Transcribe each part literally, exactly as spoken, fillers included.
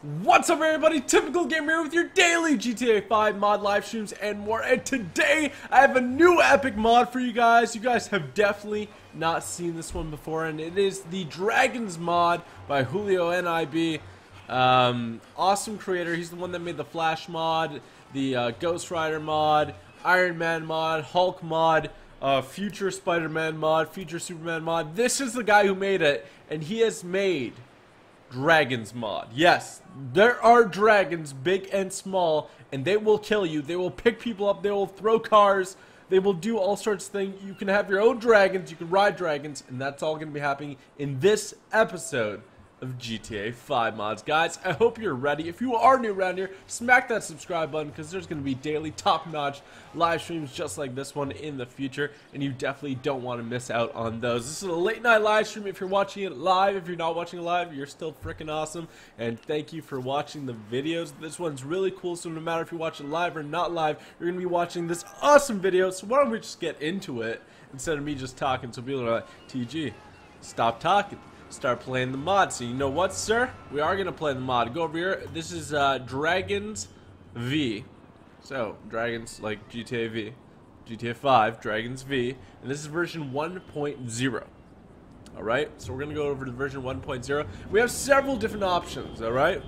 What's up everybody, Typical Gamer here with your daily G T A five mod live streams and more, and today I have a new epic mod for you guys. You guys have definitely not seen this one before, and it is the Dragons mod by JulioNIB. Um, awesome creator. He's the one that made the Flash mod, the uh, Ghost Rider mod, Iron Man mod, Hulk mod, uh, Future Spider-Man mod, Future Superman mod. This is the guy who made it, and he has made Dragons mod. Yes, there are dragons, big and small, and they will kill you. They will pick people up, they will throw cars, they will do all sorts of things. You can have your own dragons, you can ride dragons, and that's all going to be happening in this episode of G T A five mods. Guys, I hope you're ready. If you are new around here, smack that subscribe button, because there's going to be daily top-notch live streams just like this one in the future, and you definitely don't want to miss out on those. This is a late night live stream if you're watching it live. If you're not watching it live, you're still freaking awesome, and thank you for watching the videos. This one's really cool, so no matter if you watch it live or not live, you're going to be watching this awesome video. So why don't we just get into it instead of me just talking, so people are like, T G, stop talking. Start playing the mod. So you know what, sir? We are gonna play the mod. Go over here. This is uh, Dragons V. So Dragons like G T A V, G T A five, Dragons V, and this is version one point zero. All right. So we're gonna go over to version one point zero. We have several different options. All right.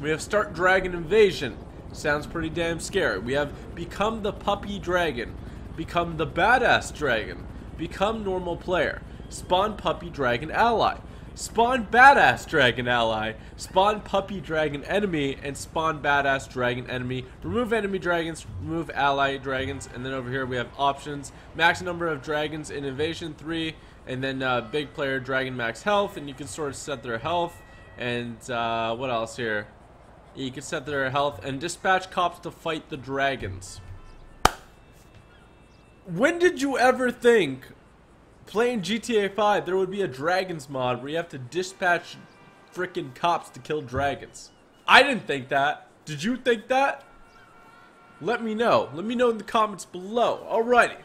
We have Start Dragon Invasion. Sounds pretty damn scary. We have Become the Puppy Dragon, Become the Badass Dragon, Become Normal Player, Spawn Puppy Dragon Ally, Spawn Badass Dragon Ally, Spawn Puppy Dragon Enemy, and Spawn Badass Dragon Enemy. Remove enemy dragons, remove ally dragons, and then over here we have options. Max number of dragons in invasion, three, and then uh, big player dragon max health, and you can sort of set their health, and uh, what else here? You can set their health, and dispatch cops to fight the dragons. When did you ever think playing G T A five, there would be a Dragons mod where you have to dispatch freaking cops to kill dragons? I didn't think that. Did you think that? Let me know. Let me know in the comments below. Alrighty.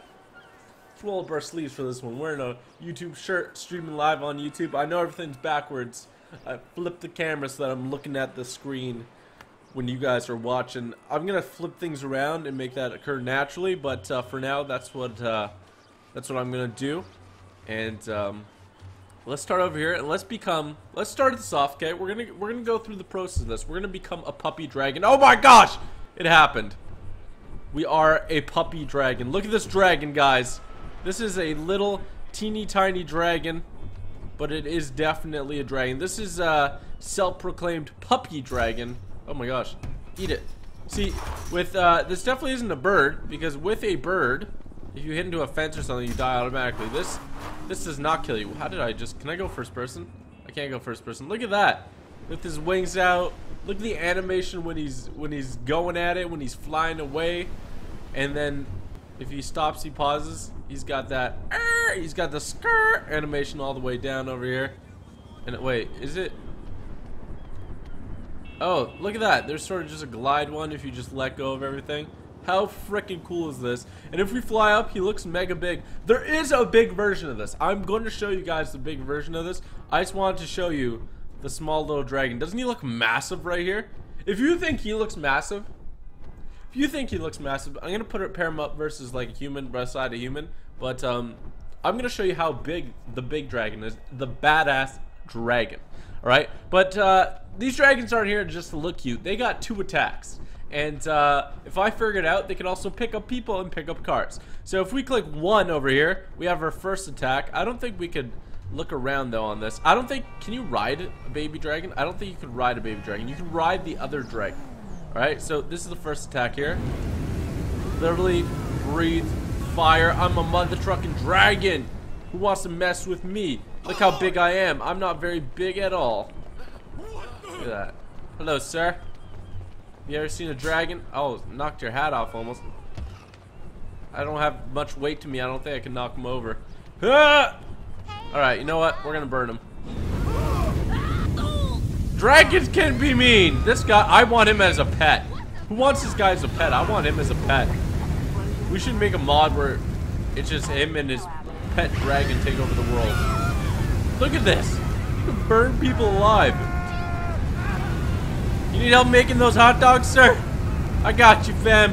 Let's roll up our sleeves for this one. Wearing a YouTube shirt, streaming live on YouTube. I know everything's backwards. I flipped the camera so that I'm looking at the screen when you guys are watching. I'm going to flip things around and make that occur naturally, but uh, for now, that's what, uh, that's what I'm going to do. And um, let's start over here and let's become, let's start this off, okay? We're gonna we're gonna go through the process of this. We're gonna become a puppy dragon. Oh my gosh! It happened. We are a puppy dragon. Look at this dragon, guys. This is a little teeny tiny dragon, but it is definitely a dragon. This is a self-proclaimed puppy dragon. Oh my gosh. Eat it. See, with uh, this definitely isn't a bird, because with a bird, if you hit into a fence or something, you die automatically. This this does not kill you. How did I just... Can I go first person? I can't go first person. Look at that. With his wings out. Look at the animation when he's when he's going at it, when he's flying away. And then if he stops, he pauses. He's got that... Arr, he's got the skirt animation all the way down over here. And wait, is it... Oh, look at that. There's sort of just a glide one if you just let go of everything. How freaking cool is this? And if we fly up, he looks mega big. There is a big version of this. I'm going to show you guys the big version of this. I just wanted to show you the small little dragon. Doesn't he look massive right here? If you think he looks massive, if you think he looks massive, I'm going to put it, pair him up versus like a human, beside a human. But um, I'm going to show you how big the big dragon is, the badass dragon. All right. But uh, these dragons aren't here just to look cute. They got two attacks. And uh, if I figure it out, they can also pick up people and pick up cars. So if we click one over here, we have our first attack. I don't think we could look around though on this. I don't think, can you ride a baby dragon? I don't think you can ride a baby dragon. You can ride the other dragon. Alright, so this is the first attack here. Literally breathe fire. I'm a mother trucking dragon. Who wants to mess with me? Look how big I am. I'm not very big at all. Look at that. Hello, sir. You ever seen a dragon? Oh, knocked your hat off almost. I don't have much weight to me. I don't think I can knock him over. Ah! Alright, you know what? We're gonna burn him. Dragons can be mean! This guy, I want him as a pet. Who wants this guy as a pet? I want him as a pet. We should make a mod where it's just him and his pet dragon take over the world. Look at this! You can burn people alive. You need help making those hot dogs, sir? I got you, fam.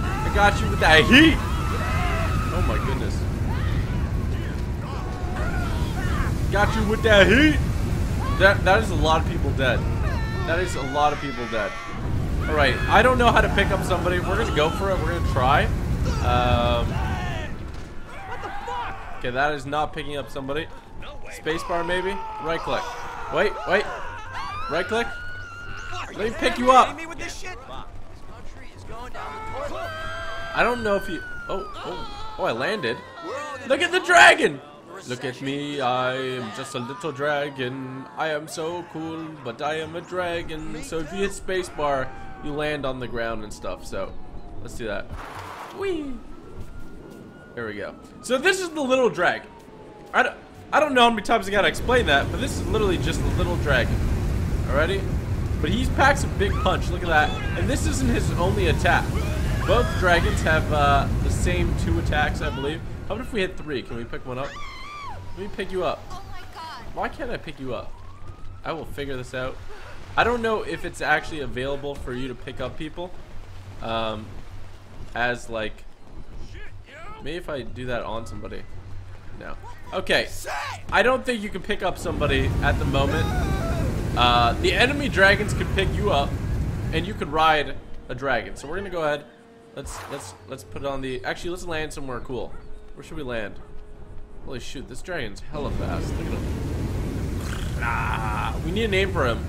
I got you with that heat. Oh my goodness. Got you with that heat. That that is a lot of people dead. That is a lot of people dead. All right, I don't know how to pick up somebody. We're gonna go for it. We're gonna try. Um, what the fuck? Okay, that is not picking up somebody. Spacebar maybe. Right click. Wait, wait. Right click. Let me pick you up. I don't know if you. Oh, oh, oh! I landed. Look at the dragon. Look at me, I am just a little dragon. I am so cool, but I am a dragon. So if you hit spacebar, you land on the ground and stuff. So let's do that. Whee! There we go. So this is the little dragon. I don't, I don't know how many times I gotta explain that, but this is literally just the little dragon. Alrighty? But he packs a big punch, look at that. And this isn't his only attack. Both dragons have uh, the same two attacks, I believe. How about if we hit three? Can we pick one up? Let me pick you up. Oh my God. Why can't I pick you up? I will figure this out. I don't know if it's actually available for you to pick up people. Um, as like, maybe if I do that on somebody. No. Okay. I don't think you can pick up somebody at the moment. Uh, the enemy dragons can pick you up, and you could ride a dragon. So we're gonna go ahead. Let's let's let's put it on the. Actually, let's land somewhere cool. Where should we land? Holy shoot, this dragon's hella fast. Look at him. Ah, we need a name for him.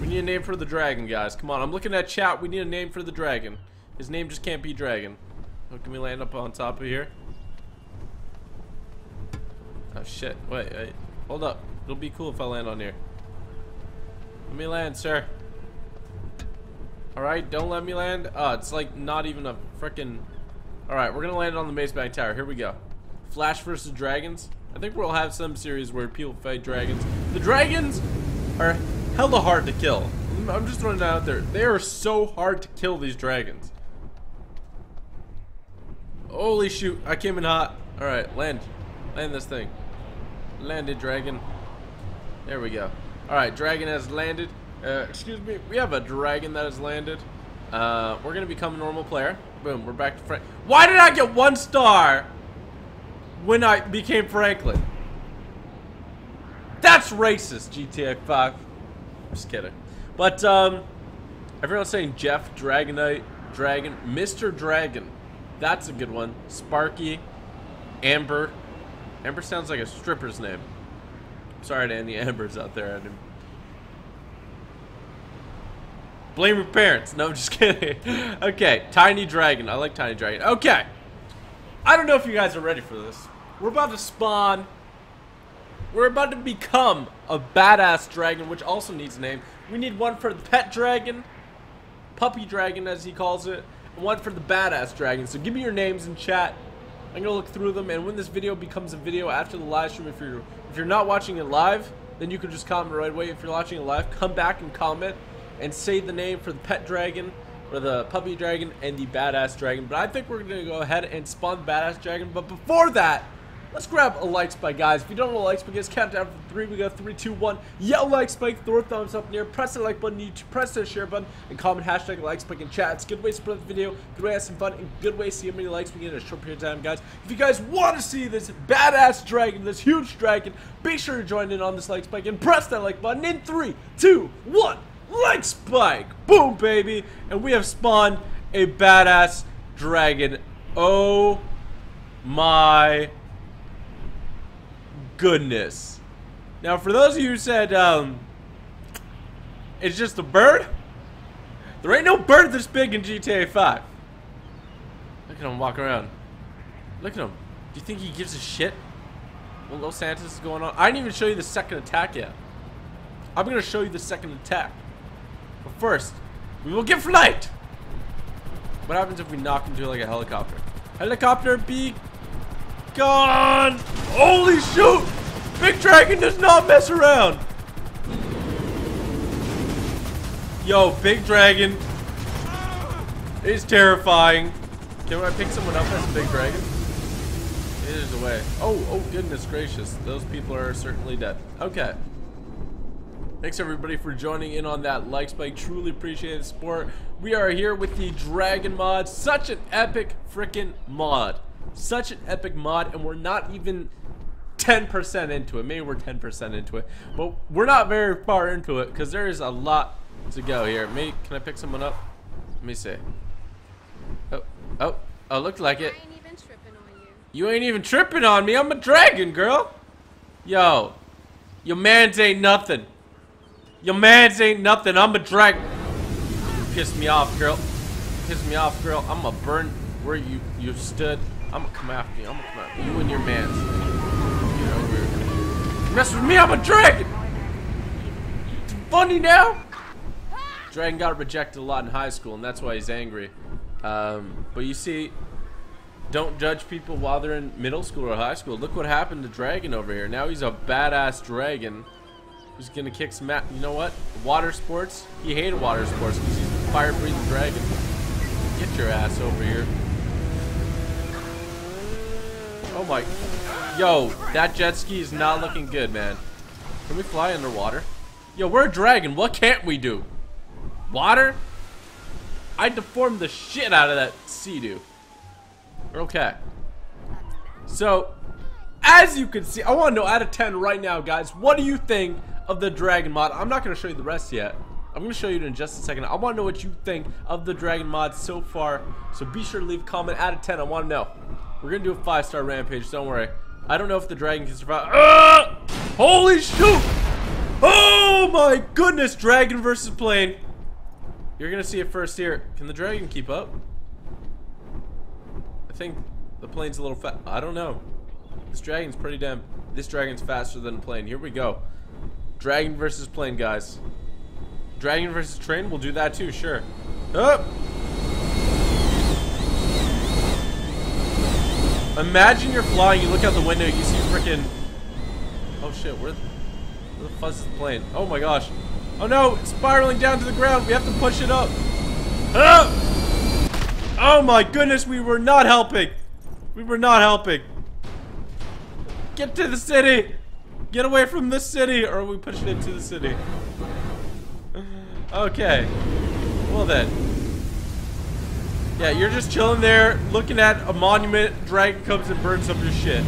We need a name for the dragon, guys. Come on, I'm looking at chat. We need a name for the dragon. His name just can't be dragon. Oh, can we land up on top of here? Oh shit, wait, wait. Hold up. It'll be cool if I land on here. Let me land, sir. Alright, don't let me land. Oh, it's like not even a frickin'... Alright, we're gonna land on the Mace Bank Tower. Here we go. Flash versus dragons. I think we'll have some series where people fight dragons. The dragons are hella hard to kill. I'm just throwing that out there. They are so hard to kill, these dragons. Holy shoot, I came in hot. Alright, land. Land this thing. Landed, dragon. There we go. Alright, dragon has landed. Uh, excuse me, we have a dragon that has landed. Uh, we're gonna become a normal player. Boom, we're back to Frank. Why did I get one star when I became Franklin? That's racist, G T A five. Just kidding. But, um, everyone's saying Jeff, Dragonite, Dragon, Mister Dragon. That's a good one. Sparky, Amber. Amber sounds like a stripper's name. Sorry to any Ambers out there. I didn't... Blame your parents. No, I'm just kidding. Okay, Tiny Dragon. I like Tiny Dragon. Okay. I don't know if you guys are ready for this. We're about to spawn. We're about to become a badass dragon, which also needs a name. We need one for the pet dragon, puppy dragon as he calls it, and one for the badass dragon. So give me your names in chat. I'm gonna look through them, and when this video becomes a video after the live stream, if you're if you're not watching it live, then you can just comment right away. If you're watching it live, come back and comment and say the name for the pet dragon, or the puppy dragon, and the badass dragon. But I think we're gonna go ahead and spawn the badass dragon. But before that, let's grab a like spike, guys. If you don't know what a like spike is, count down from three. We go three, two, one. Yell like spike, throw a thumbs up in the air, press the like button, YouTube, press the share button, and comment hashtag like spike in chat. It's a good way to spread the video, good way to have some fun, and good way to see how many likes we get in a short period of time, guys. If you guys want to see this badass dragon, this huge dragon, be sure to join in on this like spike and press that like button in three, two, one. Like spike, boom baby, and we have spawned a badass dragon. Oh my goodness. Now for those of you who said um, it's just a bird, there ain't no bird this big in G T A five. Look at him walk around. Look at him. Do you think he gives a shit what Los Santos is going on? I didn't even show you the second attack yet. I'm gonna show you the second attack. But first, we will give flight! What happens if we knock into like a helicopter? Helicopter be gone! Holy shoot! Big Dragon does not mess around! Yo, Big Dragon is terrifying. Can I pick someone up as a Big Dragon? It is away. Oh, oh goodness gracious. Those people are certainly dead. Okay. Thanks everybody for joining in on that like spike. Truly appreciate the support. We are here with the Dragon mod. Such an epic freaking mod. Such an epic mod, and we're not even ten percent into it. Maybe we're ten percent into it, but we're not very far into it because there is a lot to go here. Maybe, can I pick someone up? Let me see. Oh, oh, oh, looked like it. I ain't even tripping on you. You ain't even tripping on me. I'm a dragon, girl. Yo, your mans ain't nothing. Your mans ain't nothing. I'm a dragon. You pissed me off, girl. You pissed me off, girl. I'm gonna burn where you you stood. I'm gonna come after you. I'm gonna come after you and your mans. You know, we're gonna mess with me. I'm a dragon. It's funny now. Dragon got rejected a lot in high school, and that's why he's angry. Um, but you see, don't judge people while they're in middle school or high school. Look what happened to Dragon over here. Now he's a badass dragon who's gonna kick some ass. You know what? Water sports. He hated water sports because he's a fire-breathing dragon. Get your ass over here. Oh my. Yo, that jet ski is not looking good, man. Can we fly underwater? Yo, we're a dragon. What can't we do? Water? I deformed the shit out of that sea-doo. Okay. So, as you can see, I want to know out of ten right now, guys, what do you think of the Dragon mod? I'm not going to show you the rest yet. I'm going to show you in just a second. I want to know what you think of the Dragon mod so far. So be sure to leave a comment out of ten. I want to know. We're going to do a five-star rampage. Don't worry. I don't know if the dragon can survive. Uh, holy shoot! Oh my goodness, dragon versus plane. You're gonna see it first here. Can the dragon keep up? I think the plane's a little fast. I don't know. This dragon's pretty damn. This dragon's faster than a plane. Here we go. Dragon versus plane, guys. Dragon versus train. We'll do that too. Sure. Up. Oh. Imagine you're flying. You look out the window. You see freaking. Oh shit. Where? Where the fuzz is the plane? Oh my gosh. Oh no, it's spiraling down to the ground. We have to push it up. Ah! Oh my goodness, we were not helping. We were not helping. Get to the city. Get away from this city, or are we pushing it to the city? Okay. Well then. Yeah, you're just chilling there, looking at a monument. Dragon comes and burns up your shit.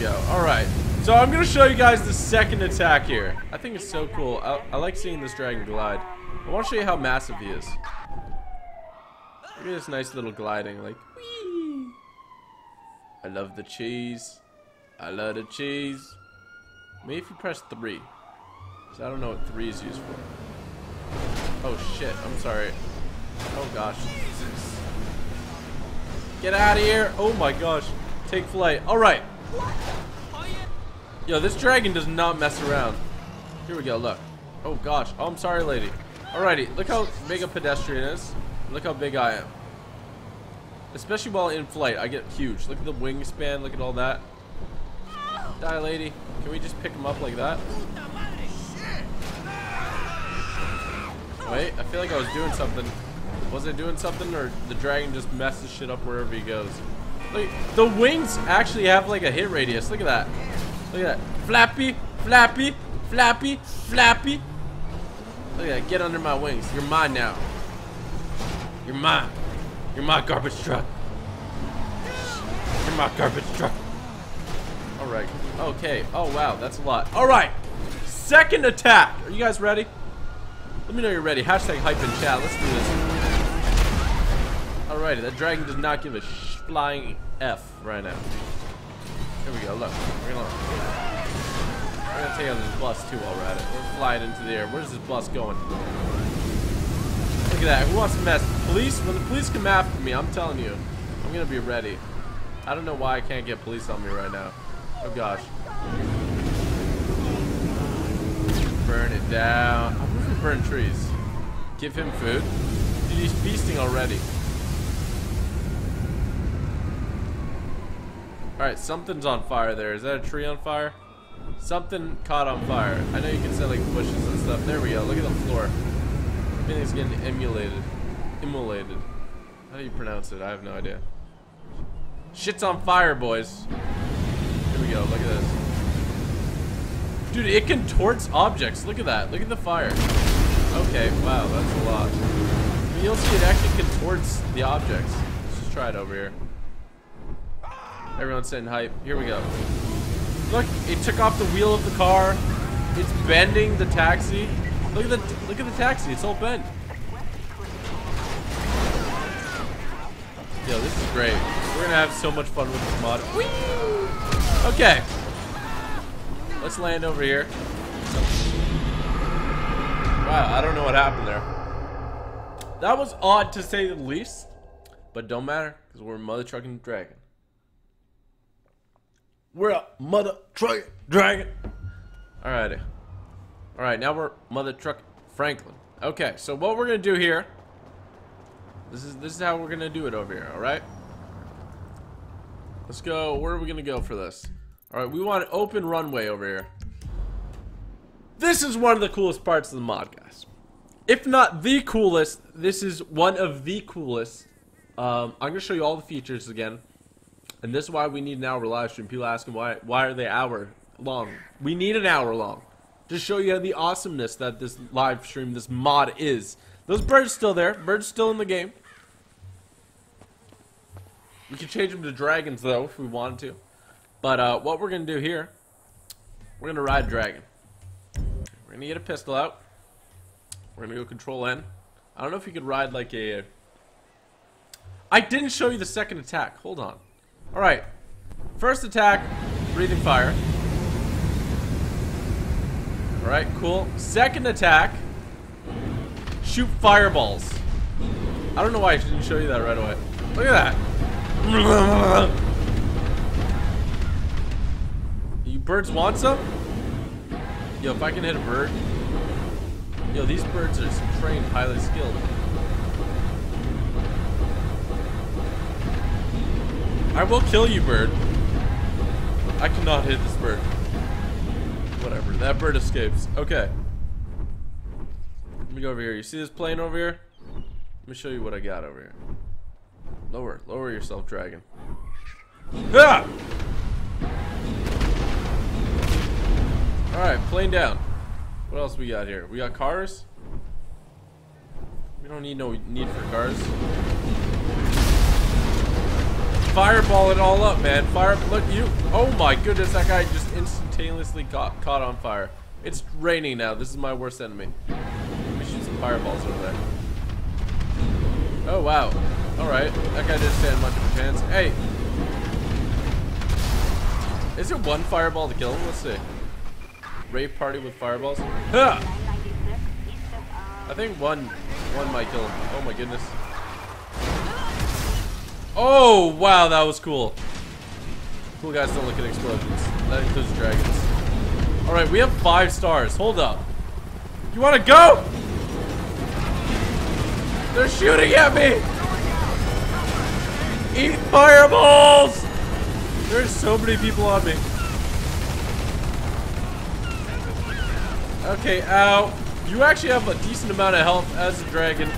Go. All right, so I'm gonna show you guys the second attack here. I think it's so cool. I, I like seeing this dragon glide. I want to show you how massive he is. Look at this nice little gliding, like. Whee! I love the cheese. I love the cheese. Maybe if you press three, because I don't know what three is used for. Oh shit! I'm sorry. Oh gosh. Jesus. Get out of here! Oh my gosh! Take flight. All right. Yo, this dragon does not mess around. Here we go, look. Oh gosh. Oh, I'm sorry, lady. Alrighty, look how big a pedestrian is. Look how big I am. Especially while in flight, I get huge. Look at the wingspan, look at all that. Die, lady. Can we just pick him up like that? Wait, I feel like I was doing something. Was I doing something, or the dragon just messes shit up wherever he goes? Look, the wings actually have like a hit radius. Look at that. Look at that. Flappy, flappy, flappy, flappy. Look at that. Get under my wings. You're mine now. You're mine. You're my garbage truck. You're my garbage truck. All right. Okay. Oh, wow. That's a lot. All right. Second attack. Are you guys ready? Let me know you're ready. Hashtag hype in chat. Let's do this. All right. That dragon does not give a shit. Flying F right now. Here we go. Look, we're gonna, we're gonna take on this bus too. All right, we're flying into the air. Where's this bus going? Look at that. Who wants to mess? Police? When the police come after me, I'm telling you, I'm gonna be ready. I don't know why I can't get police on me right now. Oh gosh. Burn it down. I'm gonna burn trees. Give him food. Dude, he's feasting already. Alright, something's on fire there. Is that a tree on fire? Something caught on fire. I know you can set like bushes and stuff. There we go. Look at the floor. Everything's getting emulated. Immolated. How do you pronounce it? I have no idea. Shit's on fire, boys. Here we go. Look at this. Dude, it contorts objects. Look at that. Look at the fire. Okay, wow, that's a lot. But you'll see it actually contorts the objects. Let's just try it over here. Everyone's sitting hype. Here we go. Look, it took off the wheel of the car. It's bending the taxi. Look at the look at the taxi. It's all bent. Yo, this is great. We're gonna have so much fun with this mod. Whee! Okay. Let's land over here. Wow, I don't know what happened there. That was odd to say the least, but don't matter because we're mother trucking dragon. We're a mother truck dragon. Alrighty. Alright, now we're mother truck Franklin. Okay, so what we're gonna do here. This is this is how we're gonna do it over here, alright? Let's go. Where are we gonna go for this? Alright, we want an open runway over here. This is one of the coolest parts of the mod, guys. If not the coolest, this is one of the coolest. Um, I'm gonna show you all the features again. And this is why we need an hour live stream. People asking why why are they hour long? We need an hour long. Just show you the awesomeness that this live stream, this mod is. Those birds still there. Birds still in the game. We can change them to dragons though if we wanted to. But uh, what we're gonna do here, we're gonna ride dragon. We're gonna get a pistol out. We're gonna go control N. I don't know if you could ride like a. I didn't show you the second attack. Hold on. All right, first attack, breathing fire. All right, cool. Second attack, shoot fireballs. I don't know why I didn't show you that right away. Look at that. You birds want some? Yo, if I can hit a bird. Yo, these birds are trained, highly skilled. I will kill you, bird. I cannot hit this bird. Whatever, that bird escapes. Okay. Let me go over here. You see this plane over here? Let me show you what I got over here. Lower, lower yourself, dragon. Ah! Alright, plane down. What else we got here? We got cars. We don't need no need for cars. Fireball it all up, man. Fire, look, you. Oh my goodness, that guy just instantaneously got caught on fire. It's raining now. This is my worst enemy. Let me shoot some fireballs over there. Oh wow. All right, that guy didn't stand much of a chance. Hey, is there one fireball to kill him? Let's see. Rave party with fireballs. Huh. I think one, one might kill him. Oh my goodness. Oh wow, that was cool. Cool guys don't look at explosions. That includes dragons. Alright, we have five stars. Hold up. You wanna go? They're shooting at me! Eat fireballs! There's so many people on me. Okay, ow. You actually have a decent amount of health as a dragon.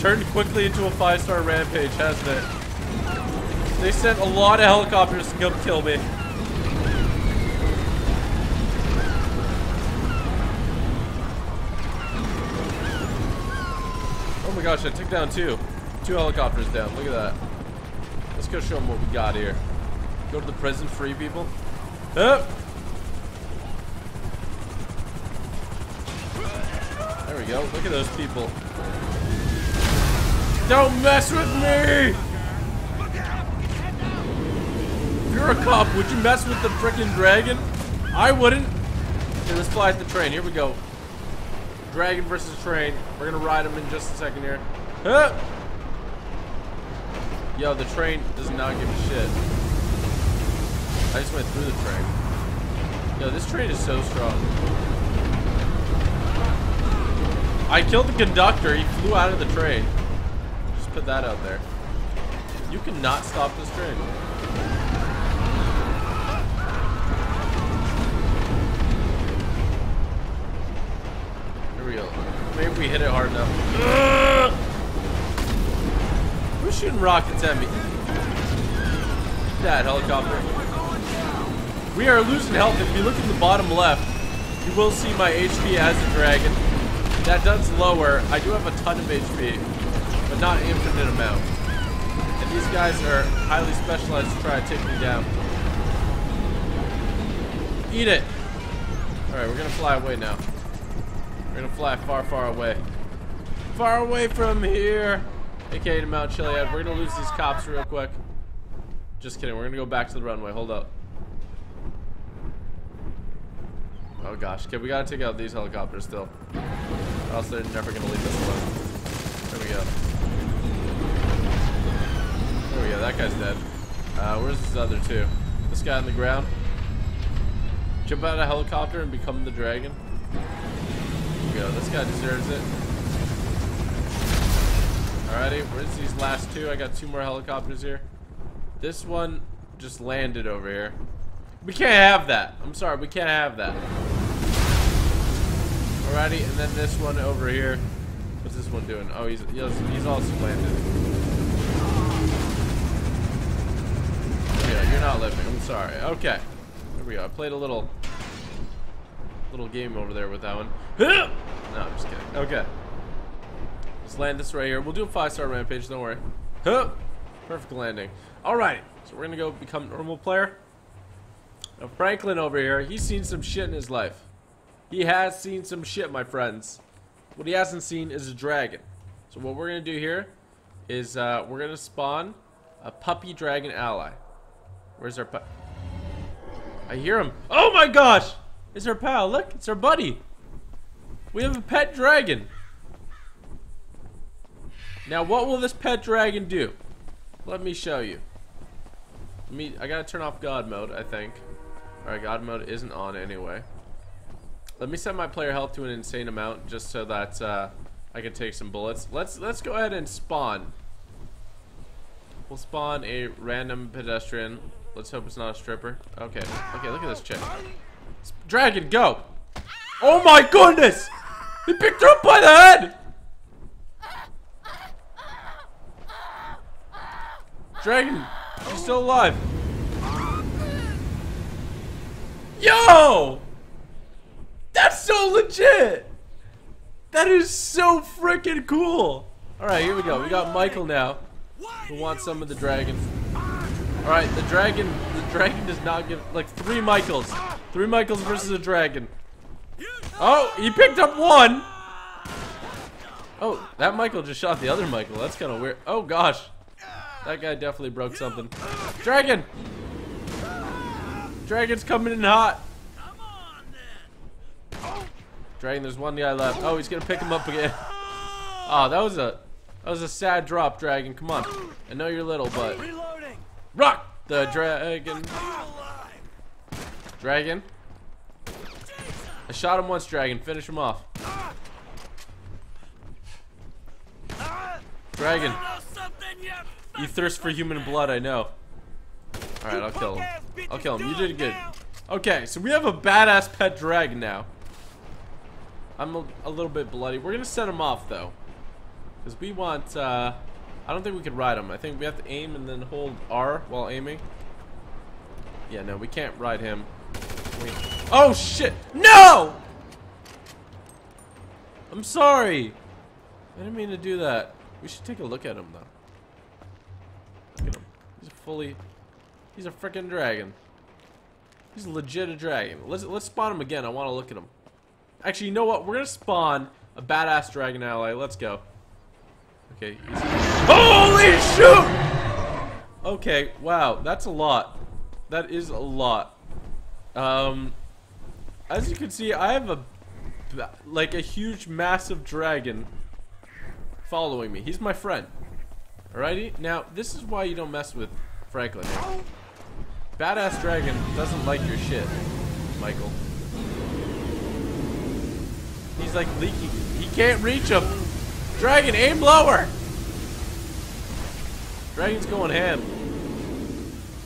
Turned quickly into a five-star rampage, hasn't it? They sent a lot of helicopters to come kill me. Oh my gosh, I took down two. Two helicopters down, look at that. Let's go show them what we got here. Go to the prison, free people. Up. Oh. There we go, look at those people. Don't mess with me! If you're a cop, would you mess with the frickin' dragon? I wouldn't. Okay, let's fly at the train. Here we go. Dragon versus train. We're gonna ride him in just a second here. Huh! Yo, the train does not give a shit. I just went through the train. Yo, this train is so strong. I killed the conductor. He flew out of the train. Put that out there. You cannot stop this train. Here we go. Maybe we hit it hard enough. Who's shooting rockets at me? that helicopter. We are losing health. If you look at the bottom left, you will see my H P as a dragon. That does lower. I do have a ton of H P, but not an infinite amount. And these guys are highly specialized to try to take me down. Eat it! Alright, we're gonna fly away now. We're gonna fly far, far away. Far away from here! A K A to Mount Chiliad. We're gonna lose these cops real quick. Just kidding, we're gonna go back to the runway. Hold up. Oh gosh, okay, we gotta take out these helicopters still. Or else they're never gonna leave us alone. There we go. There we go, that guy's dead. Uh, where's this other two? This guy on the ground? Jump out of a helicopter and become the dragon. There we go, this guy deserves it. Alrighty, where's these last two? I got two more helicopters here. This one just landed over here. We can't have that. I'm sorry, we can't have that. Alrighty, and then this one over here. What's this one doing? Oh, he's, he's also landed. Yeah, you're not living. I'm sorry. Okay. There we go. I played a little little game over there with that one. No, I'm just kidding. Okay. Let's land this right here. We'll do a five-star rampage, don't worry. Perfect landing. Alright, so we're gonna go become normal player. Now Franklin over here, he's seen some shit in his life. He has seen some shit, my friends. What he hasn't seen is a dragon. So what we're gonna do here is uh, we're gonna spawn a puppy dragon ally. Where's our puppy? I hear him. Oh my gosh! It's our pal. Look, it's our buddy. We have a pet dragon. Now, what will this pet dragon do? Let me show you. Let me. I gotta turn off God mode, I think. Alright, God mode isn't on anyway. Let me set my player health to an insane amount just so that uh, I can take some bullets. Let's let's go ahead and spawn. We'll spawn a random pedestrian. Let's hope it's not a stripper. Okay. Okay, look at this chick. Dragon, go! Oh my goodness! He picked her up by the head! Dragon, she's still alive. Yo! That's so legit! That is so freaking cool! Alright, here we go. We got Michael now, who wants some of the dragon. Alright, the dragon, the dragon does not give, like, three Michaels. Three Michaels versus a dragon. Oh, he picked up one! Oh, that Michael just shot the other Michael. That's kind of weird. Oh, gosh. That guy definitely broke something. Dragon! Dragon's coming in hot. Dragon, there's one guy left. Oh, he's gonna pick him up again. Oh, that was a, that was a sad drop, Dragon. Come on. I know you're little, but... Rock the dragon. Dragon. I shot him once, Dragon. Finish him off. Dragon. You thirst for human blood, I know. Alright, I'll kill him. I'll kill him. You did good. Okay, so we have a badass pet dragon now. I'm a, a little bit bloody. We're gonna send him off, though. Because we want... Uh, I don't think we could ride him. I think we have to aim and then hold R while aiming. Yeah, no, we can't ride him. Wait. Oh, shit! No! I'm sorry. I didn't mean to do that. We should take a look at him, though. Look at him. He's a fully... He's a freaking dragon. He's legit a dragon. Let's, let's spawn him again. I want to look at him. Actually, you know what? We're going to spawn a badass dragon ally. Let's go. Okay. Easy. Holy shoot! Okay, wow, that's a lot. That is a lot. Um, as you can see, I have a like a huge, massive dragon following me. He's my friend. Alrighty, now this is why you don't mess with Franklin. Badass dragon doesn't like your shit, Michael. He's like leaking. He can't reach him. Dragon, aim lower. Dragon's going ham.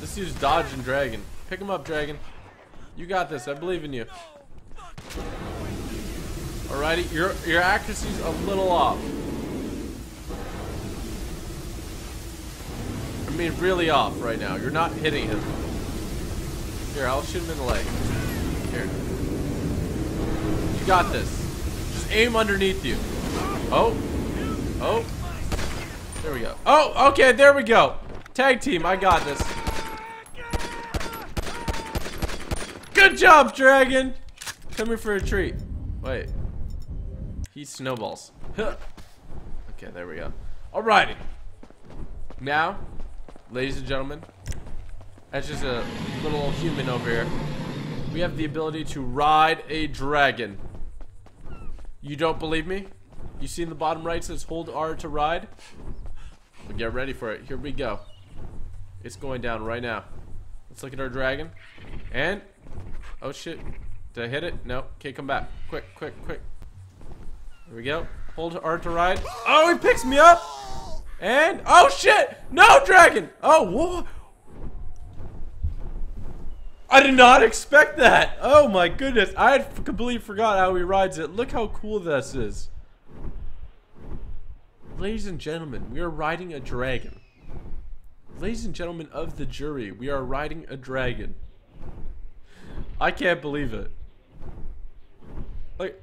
This dude's dodging Dragon. Pick him up, Dragon. You got this. I believe in you. Alrighty, your your accuracy's a little off. I me really off right now. You're not hitting him. Here, I'll shoot him in the leg. Here. You got this. Just aim underneath you. Oh. Oh. There we go. Oh, okay, there we go. Tag team, I got this. Good job, Dragon. Come here for a treat. Wait. He snowballs. Huh. Okay, there we go. Alrighty. Now, ladies and gentlemen, that's just a little human over here. We have the ability to ride a dragon. You don't believe me? You see in the bottom right says hold R to ride? Well, get ready for it. Here we go. It's going down right now. Let's look at our dragon. And, oh shit. Did I hit it? No. Can't come back. Quick, quick, quick. Here we go. Hold R to ride. Oh, he picks me up. And, oh shit. No, dragon. Oh, whoa. I did not expect that. Oh my goodness. I had completely forgot how he rides it. Look how cool this is. Ladies and gentlemen, we are riding a dragon. Ladies and gentlemen of the jury, we are riding a dragon. I can't believe it. Like,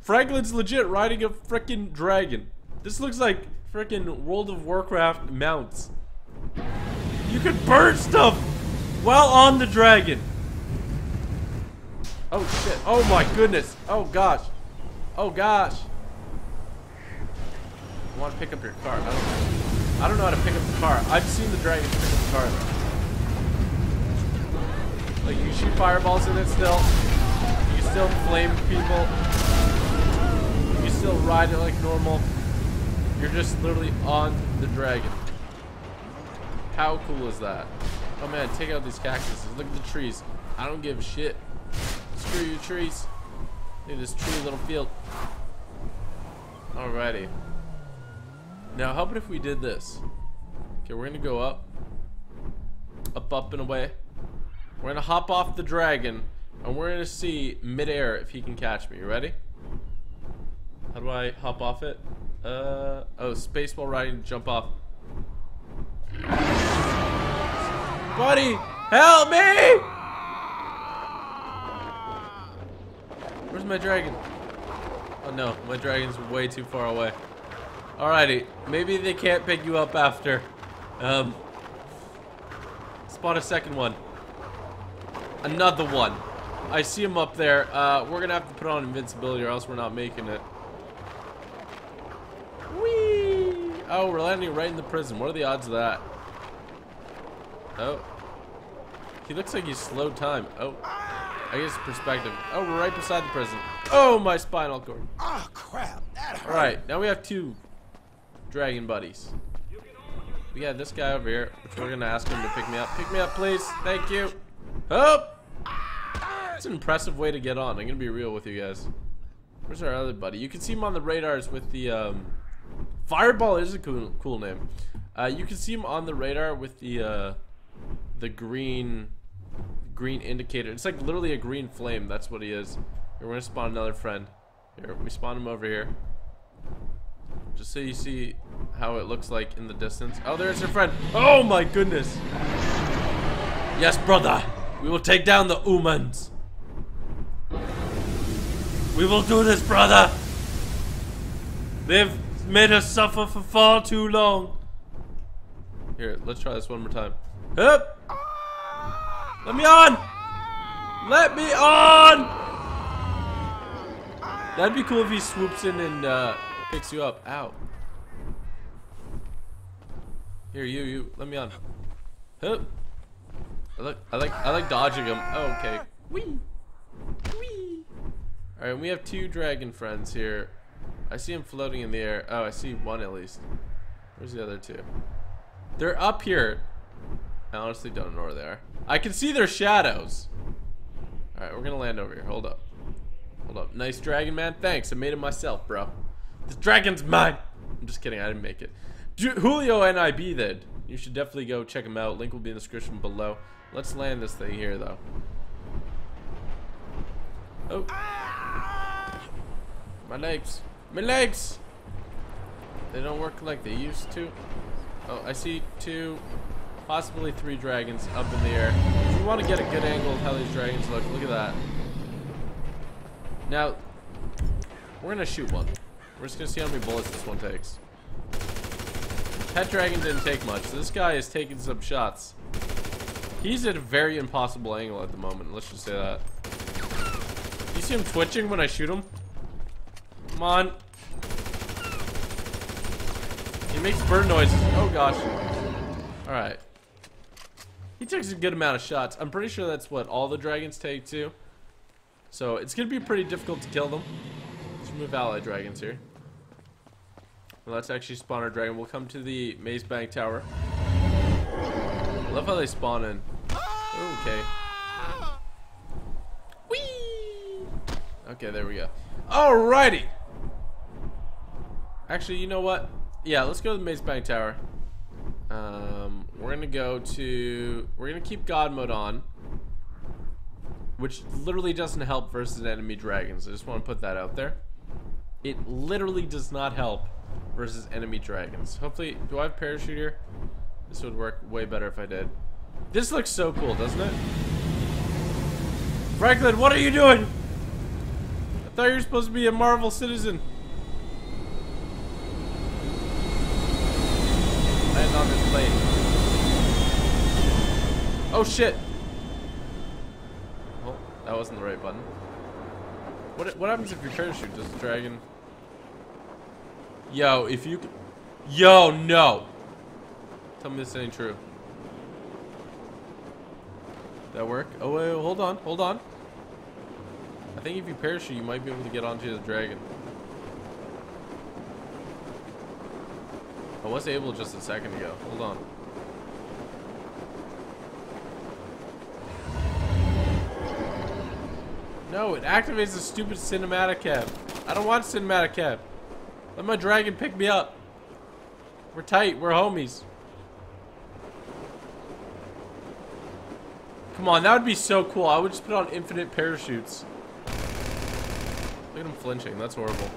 Franklin's legit riding a freaking dragon. This looks like freaking World of Warcraft mounts. You can burn stuff while on the dragon. Oh shit. Oh my goodness. Oh gosh. Oh gosh. I want to pick up your car. I don't know. I don't know how to pick up the car. I've seen the dragon pick up the car though. Like, you can shoot fireballs in it still. You can still flame people. You still ride it like normal. You're just literally on the dragon. How cool is that? Oh man, take out these cactuses. Look at the trees. I don't give a shit. Screw you, trees. Look at this tree little field. Alrighty. Now, how about if we did this? Okay, we're gonna go up. Up, up, and away. We're gonna hop off the dragon, and we're gonna see midair if he can catch me. You ready? How do I hop off it? Uh, oh, space while riding, jump off. Buddy, help me! Where's my dragon? Oh no, my dragon's way too far away. Alrighty, maybe they can't pick you up after. Um, spot a second one. Another one. I see him up there. Uh, we're gonna have to put on invincibility or else we're not making it. Whee! Oh, we're landing right in the prison. What are the odds of that? Oh. He looks like he's slow time. Oh. I guess perspective. Oh, we're right beside the prison. Oh, my spinal cord. Oh, crap. That hurt. Alright, now we have two dragon buddies. We got this guy over here, which we're gonna ask him to pick me up. Pick me up, please. Thank you. Oh! That's an impressive way to get on. I'm gonna be real with you guys. Where's our other buddy? You can see him on the radars with the, um... Fireball is a cool, cool name. Uh, you can see him on the radar with the uh, the green green indicator. It's like literally a green flame. That's what he is. Here, we're gonna spawn another friend. Here, we spawn him over here. Just so you see how it looks like in the distance. Oh, there's your friend. Oh my goodness. Yes, brother. We will take down the humans. We will do this, brother. They've made us suffer for far too long. Here, let's try this one more time. Hup! Let me on! Let me on! That'd be cool if he swoops in and uh, picks you up. Ow. Here, you, you. Let me on. Hup! I like, I like, I like dodging him. Oh, okay. Wee. Wee. All right, we have two dragon friends here. I see him floating in the air. Oh, I see one at least. Where's the other two? They're up here. I honestly don't know where they are. I can see their shadows. All right, we're gonna land over here. Hold up. Hold up. Nice dragon, man. Thanks. I made it myself, bro. This dragon's mine. I'm just kidding. I didn't make it. JulioNIB did. You should definitely go check him out. Link will be in the description below. Let's land this thing here, though. Oh. My legs. My legs! They don't work like they used to. Oh, I see two. possibly three dragons up in the air. If you want to get a good angle of how these dragons look, look at that. Now, we're going to shoot one. We're just going to see how many bullets this one takes. That dragon didn't take much. So this guy is taking some shots. He's at a very impossible angle at the moment. Let's just say that. You see him twitching when I shoot him? Come on. He makes bird noises. Oh, gosh. Alright. He takes a good amount of shots. I'm pretty sure that's what all the dragons take, too. So, it's going to be pretty difficult to kill them. Let's move ally dragons here. Well, let's actually spawn our dragon. We'll come to the Maze Bank Tower. I love how they spawn in. Okay. Whee! Okay, there we go. Alrighty! Actually, you know what? Yeah, let's go to the Maze Bank Tower. Um, we're gonna go to... We're gonna keep God mode on. Which literally doesn't help versus enemy dragons. I just want to put that out there. It literally does not help versus enemy dragons. Hopefully... Do I have parachute here? This would work way better if I did. This looks so cool, doesn't it? Franklin, what are you doing? I thought you were supposed to be a Marvel citizen. Land on this plane. Oh shit! Oh, that wasn't the right button. What what happens if your parachute does the dragon? Yo, if you, yo no. Tell me this ain't true. That work? Oh wait, wait, hold on, hold on. I think if you parachute, you might be able to get onto the dragon. I was able just a second ago. Hold on. No, it activates the stupid cinematic cab. I don't want cinematic cab. Let my dragon pick me up. We're tight. We're homies. Come on, that would be so cool. I would just put on infinite parachutes. Look at him flinching. That's horrible.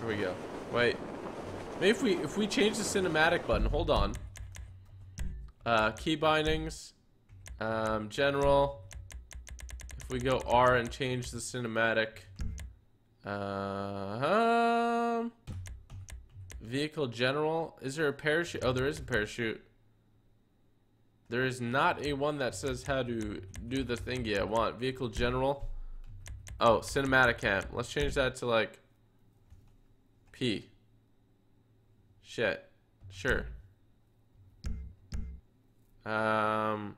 Here we go. Wait. Maybe if we if we change the cinematic button. Hold on. Uh, key bindings. Um, general. If we go R and change the cinematic. Uh, um, vehicle general. Is there a parachute? Oh, there is a parachute. There is not a one that says how to do the thingy I want. Vehicle general. Oh, cinematic cam. Let's change that to like P. Shit. Sure. Um.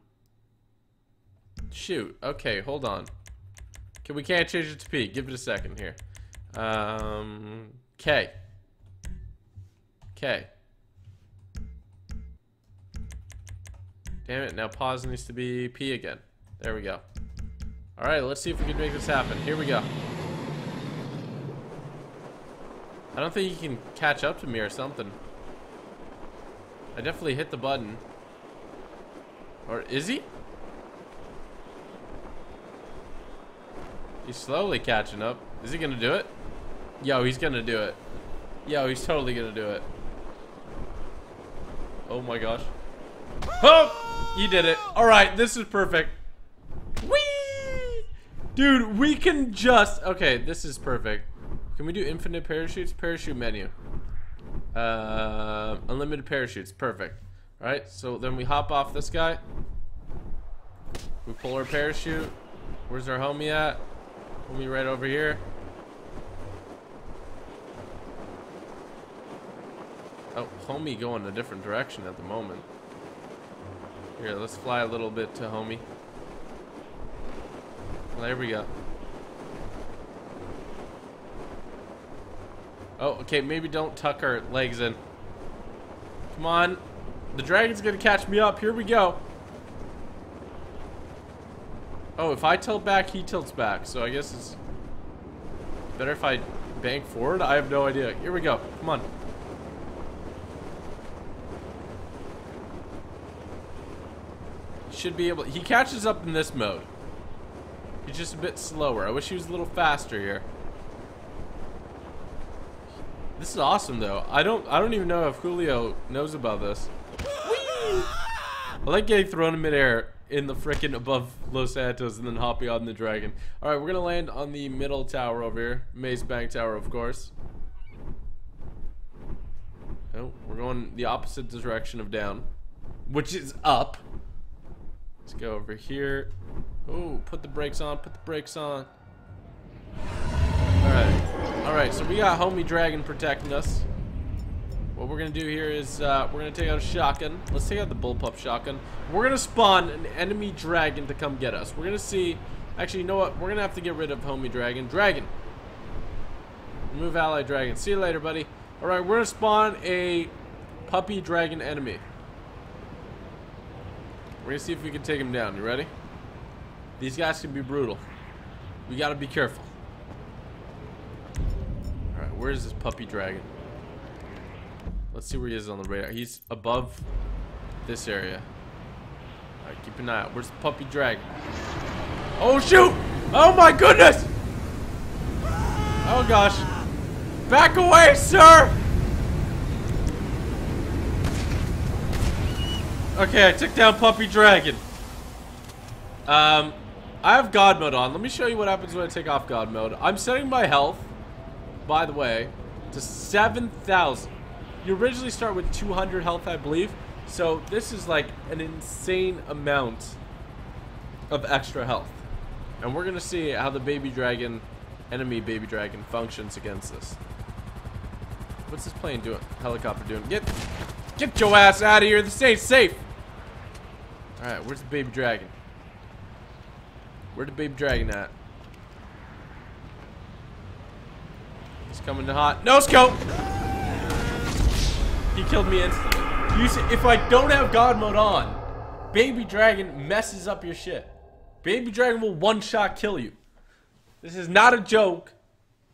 Shoot. Okay, hold on. Okay, we can't change it to P. Give it a second here. Um. K. K. Damn it, now pause needs to be P again. There we go. Alright, let's see if we can make this happen. Here we go. I don't think you can catch up to me or something. I definitely hit the button. Or is he? He's slowly catching up. Is he gonna do it? Yo, he's gonna do it. Yo, he's totally gonna do it. Oh my gosh. Oh! You did it. Alright, this is perfect. Whee! Dude, we can just... Okay, this is perfect. Can we do infinite parachutes? Parachute menu. Uh, unlimited parachutes. Perfect. Alright, so then we hop off this guy. We pull our parachute. Where's our homie at? Homie right over here. Oh, homie going a different direction at the moment. Here, let's fly a little bit to homie. Well, there we go. Oh, okay, maybe don't tuck our legs in. Come on. The dragon's gonna catch me up. Here we go. Oh, if I tilt back, he tilts back. So I guess it's better if I bank forward. I have no idea. Here we go. Come on. Should be able, he catches up in this mode. He's just a bit slower. I wish he was a little faster here. This is awesome though. I don't I don't even know if Julio knows about this. Whee! I like getting thrown in midair in the frickin' above Los Santos and then hopping on the dragon. Alright, we're gonna land on the middle tower over here. Maze Bank Tower, of course. Oh, we're going the opposite direction of down, which is up. Let's go over here. Oh, put the brakes on, put the brakes on. Alright, alright, so we got homie dragon protecting us. What we're gonna do here is uh, we're gonna take out a shotgun. Let's take out the bullpup shotgun. We're gonna spawn an enemy dragon to come get us. We're gonna see. Actually, you know what? We're gonna have to get rid of homie dragon. Dragon. Remove ally dragon. See you later, buddy. All right, we're gonna spawn a puppy dragon enemy. We're gonna see if we can take him down. You ready? These guys can be brutal. We gotta be careful. All right, where is this puppy dragon? Let's see where he is on the radar. He's above this area. All right, keep an eye out. Where's the puppy dragon? Oh, shoot! Oh, my goodness! Oh, gosh. Back away, sir! Okay, I took down puppy dragon. Um, I have God mode on. Let me show you what happens when I take off God mode. I'm setting my health, by the way, to seven thousand. You originally start with two hundred health, I believe. So this is like an insane amount of extra health. And we're going to see how the baby dragon, enemy baby dragon, functions against this. What's this plane doing? Helicopter doing? Get, get your ass out of here. This ain't safe. All right, where's the baby dragon? Where'd the baby dragon at? He's coming to hot. No scope. He killed me instantly. You see, if I don't have God mode on, baby dragon messes up your shit. Baby dragon will one-shot kill you. This is not a joke.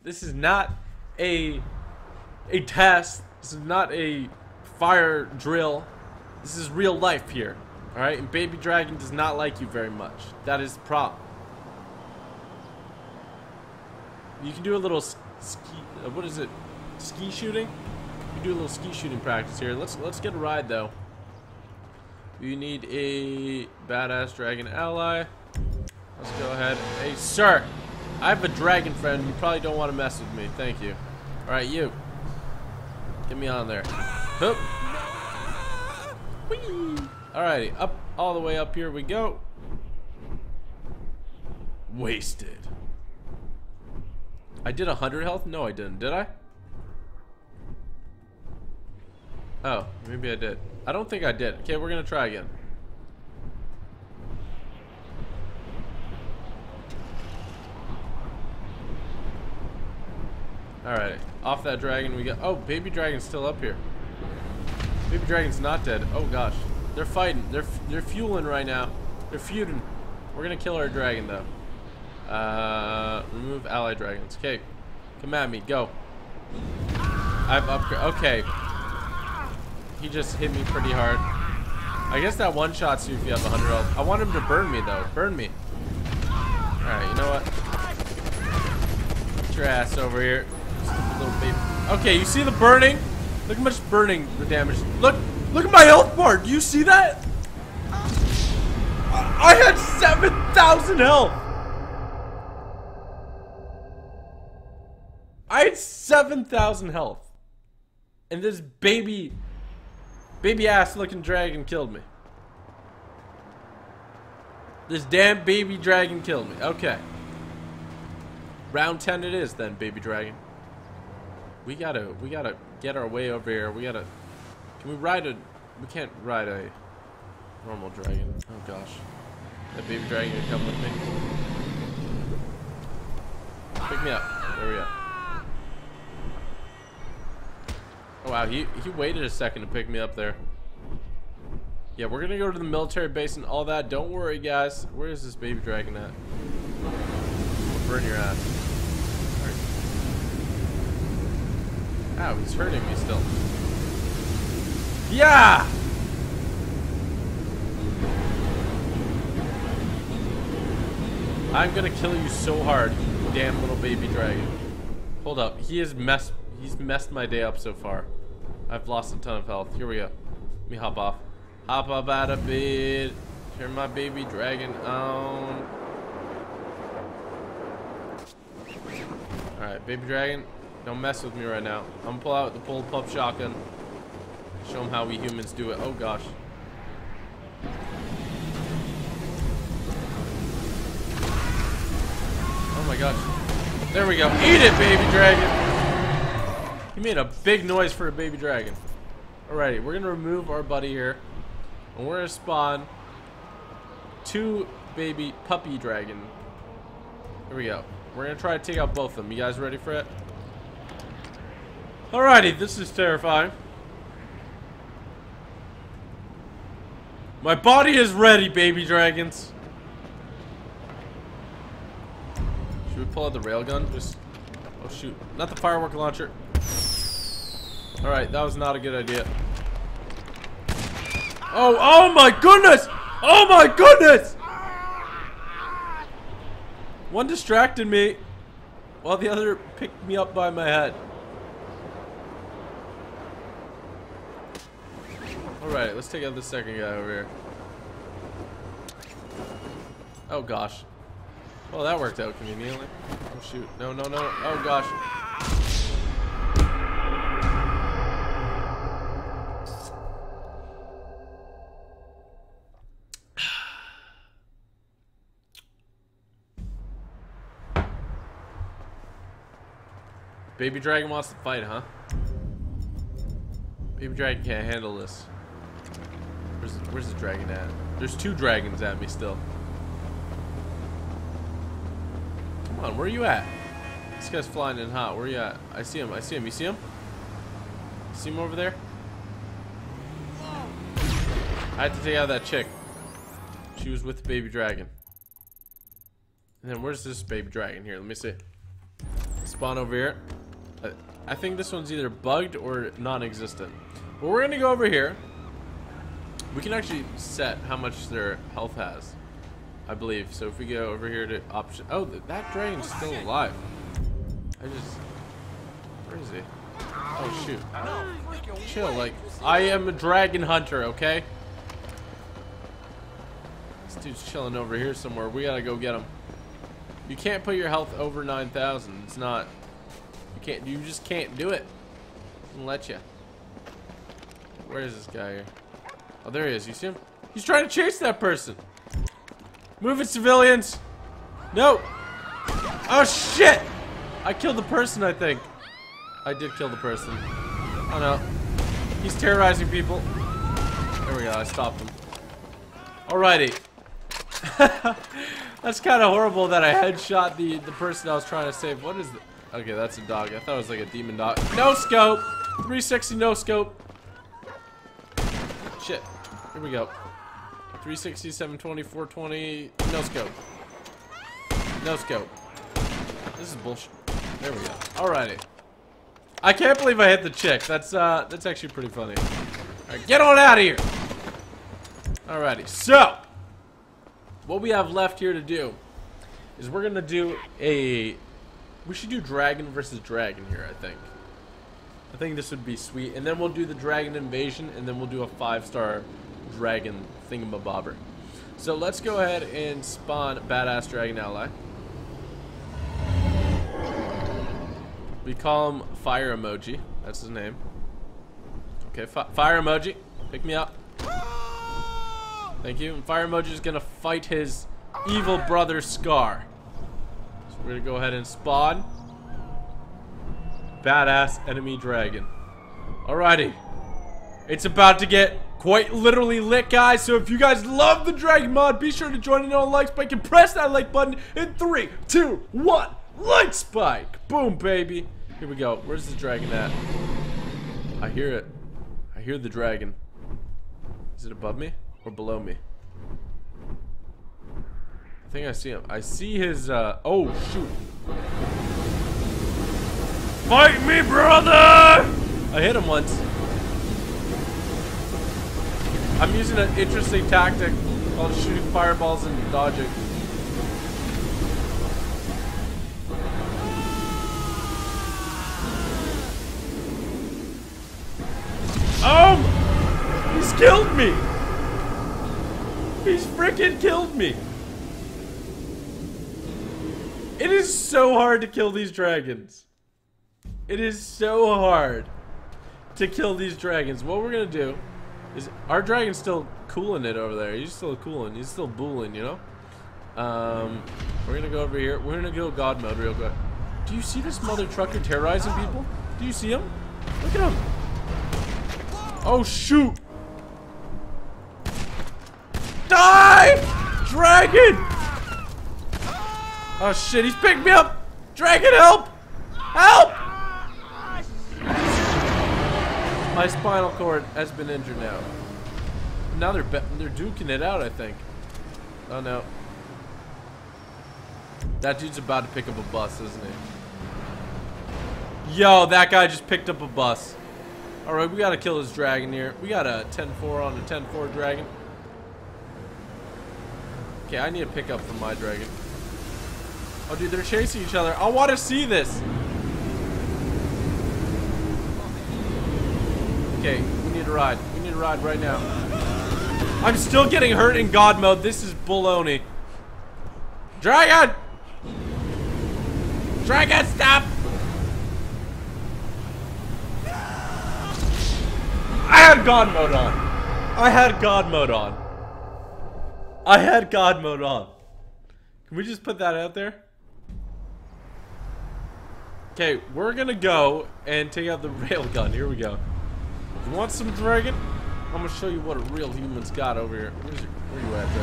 This is not a a test. This is not a fire drill. This is real life here. All right, and baby dragon does not like you very much. That is the problem. You can do a little ski. Uh, what is it? Ski shooting. Do a little ski shooting practice here. Let's let's get a ride though. You need a badass dragon ally. Let's go ahead. Hey sir, I have a dragon friend. You probably don't want to mess with me. Thank you. All right, you. Get me on there. Hoop. All righty, up all the way up here we go. Wasted. I did a hundred health? No, I didn't. Did I? Oh, maybe I did. I don't think I did. Okay, we're gonna try again. Alright, off that dragon we go. Oh, baby dragon's still up here. Baby dragon's not dead. Oh gosh, they're fighting. They're they're fueling right now. They're feuding. We're gonna kill our dragon though. Uh, remove ally dragons. Okay, come at me. Go. I've upgraded. Okay. He just hit me pretty hard. I guess that one shots you if you have one hundred health. I want him to burn me though. Burn me. Alright, you know what? Get your ass over here. Little baby. Okay, you see the burning? Look how much burning the damage. Look, look at my health bar. Do you see that? I had seven thousand health. I had seven thousand health. And this baby... Baby ass looking dragon killed me. This damn baby dragon killed me. Okay. Round ten it is then, baby dragon. We gotta we gotta get our way over here. We gotta can we ride a we can't ride a normal dragon. Oh gosh. That baby dragon gonna come with me. Pick me up. There we go. Oh, wow, he, he waited a second to pick me up there. Yeah, we're gonna go to the military base and all that. Don't worry, guys. Where is this baby dragon at? Burn your ass. Right. Ow, he's hurting me still. Yeah! I'm gonna kill you so hard, you damn little baby dragon. Hold up, he is mess- he's messed my day up so far. I've lost a ton of health. Here we go. Let me hop off. Hop up out of bed. Turn my baby dragon on. Alright, baby dragon, don't mess with me right now. I'm gonna pull out the pull pup shotgun. Show them how we humans do it. Oh gosh. Oh my gosh. There we go. Eat it, baby dragon. He made a big noise for a baby dragon. Alrighty, we're gonna remove our buddy here. And we're gonna spawn two baby puppy dragon. Here we go. We're gonna try to take out both of them. You guys ready for it? Alrighty, this is terrifying. My body is ready, baby dragons. Should we pull out the railgun? Just, oh shoot, not the firework launcher. All right, that was not a good idea. Oh, oh my goodness! Oh my goodness! One distracted me, while the other picked me up by my head. Alright, let's take out the second guy over here. Oh gosh. Well, that worked out conveniently. Oh shoot. No, no, no. Oh gosh. Baby dragon wants to fight, huh? Baby dragon can't handle this. Where's the, where's the dragon at? There's two dragons at me still. Come on, where are you at? This guy's flying in hot. Where are you at? I see him. I see him. You see him? See him over there? I had to take out that chick. She was with the baby dragon. And then where's this baby dragon here? Let me see. Spawn over here. I, I think this one's either bugged or non-existent. But we're gonna go over here. We can actually set how much their health has, I believe. So if we go over here to option, oh, that dragon's still alive. I just, where is he? Oh shoot! Chill, like I am a dragon hunter, okay? This dude's chilling over here somewhere. We gotta go get him. You can't put your health over nine thousand. It's not. You can't. You just can't do it. I'll let you. Where is this guy here? Oh, there he is. You see him? He's trying to chase that person. Move it, civilians. No. Oh, shit. I killed the person, I think. I did kill the person. Oh, no. He's terrorizing people. There we go. I stopped him. Alrighty. That's kind of horrible that I headshot the, the person I was trying to save. What is the... Okay, that's a dog. I thought it was like a demon dog. No scope. three sixty no scope. Shit. Here we go. three sixty, seven twenty, four twenty. No scope. No scope. This is bullshit. There we go. Alrighty. I can't believe I hit the chick. That's uh, that's actually pretty funny. Alright, get on out of here. Alrighty. So, what we have left here to do is we're gonna do a. We should do dragon versus dragon here, I think. I think this would be sweet, and then we'll do the dragon invasion, and then we'll do a five-star dragon thingamabobber. So let's go ahead and spawn badass dragon ally. We call him Fire Emoji. That's his name. Okay, fi Fire Emoji, pick me up. Thank you. And Fire Emoji is gonna fight his evil brother Scar. So we're gonna go ahead and spawn badass enemy dragon. Alrighty. It's about to get quite literally lit, guys. So if you guys love the Dragon mod, be sure to join in on Like Spike and press that like button in three, two, one, Like Spike! Boom, baby. Here we go. Where's the dragon at? I hear it. I hear the dragon. Is it above me or below me? I think I see him. I see his, uh, oh, shoot. Fight me, brother! I hit him once. I'm using an interesting tactic while shooting fireballs and dodging. Oh! He's killed me! He's freaking killed me! It is so hard to kill these dragons. It is so hard to kill these dragons. What we're gonna do is, our dragon's still cooling it over there. He's still cooling. He's still booling, you know? Um, we're gonna go over here. We're gonna go God mode real quick. Do you see this mother trucker terrorizing people? Do you see him? Look at him. Oh, shoot. Die! Dragon! Oh, shit. He's picking me up. Dragon, help! Help! My spinal cord has been injured now. Now they're, they're duking it out, I think. Oh, no. That dude's about to pick up a bus, isn't he? Yo, that guy just picked up a bus. Alright, we gotta kill this dragon here. We got a ten four on the ten four dragon. Okay, I need a pickup from my dragon. Oh, dude, they're chasing each other. I want to see this. Okay, we need a ride. We need a ride right now. I'm still getting hurt in God mode. This is baloney. Dragon! Dragon, stop! I had God mode on. I had God mode on. I had God mode on. Can we just put that out there? Okay, we're gonna go and take out the railgun. Here we go. You want some dragon? I'm gonna show you what a real human's got over here. Where's your, where you at,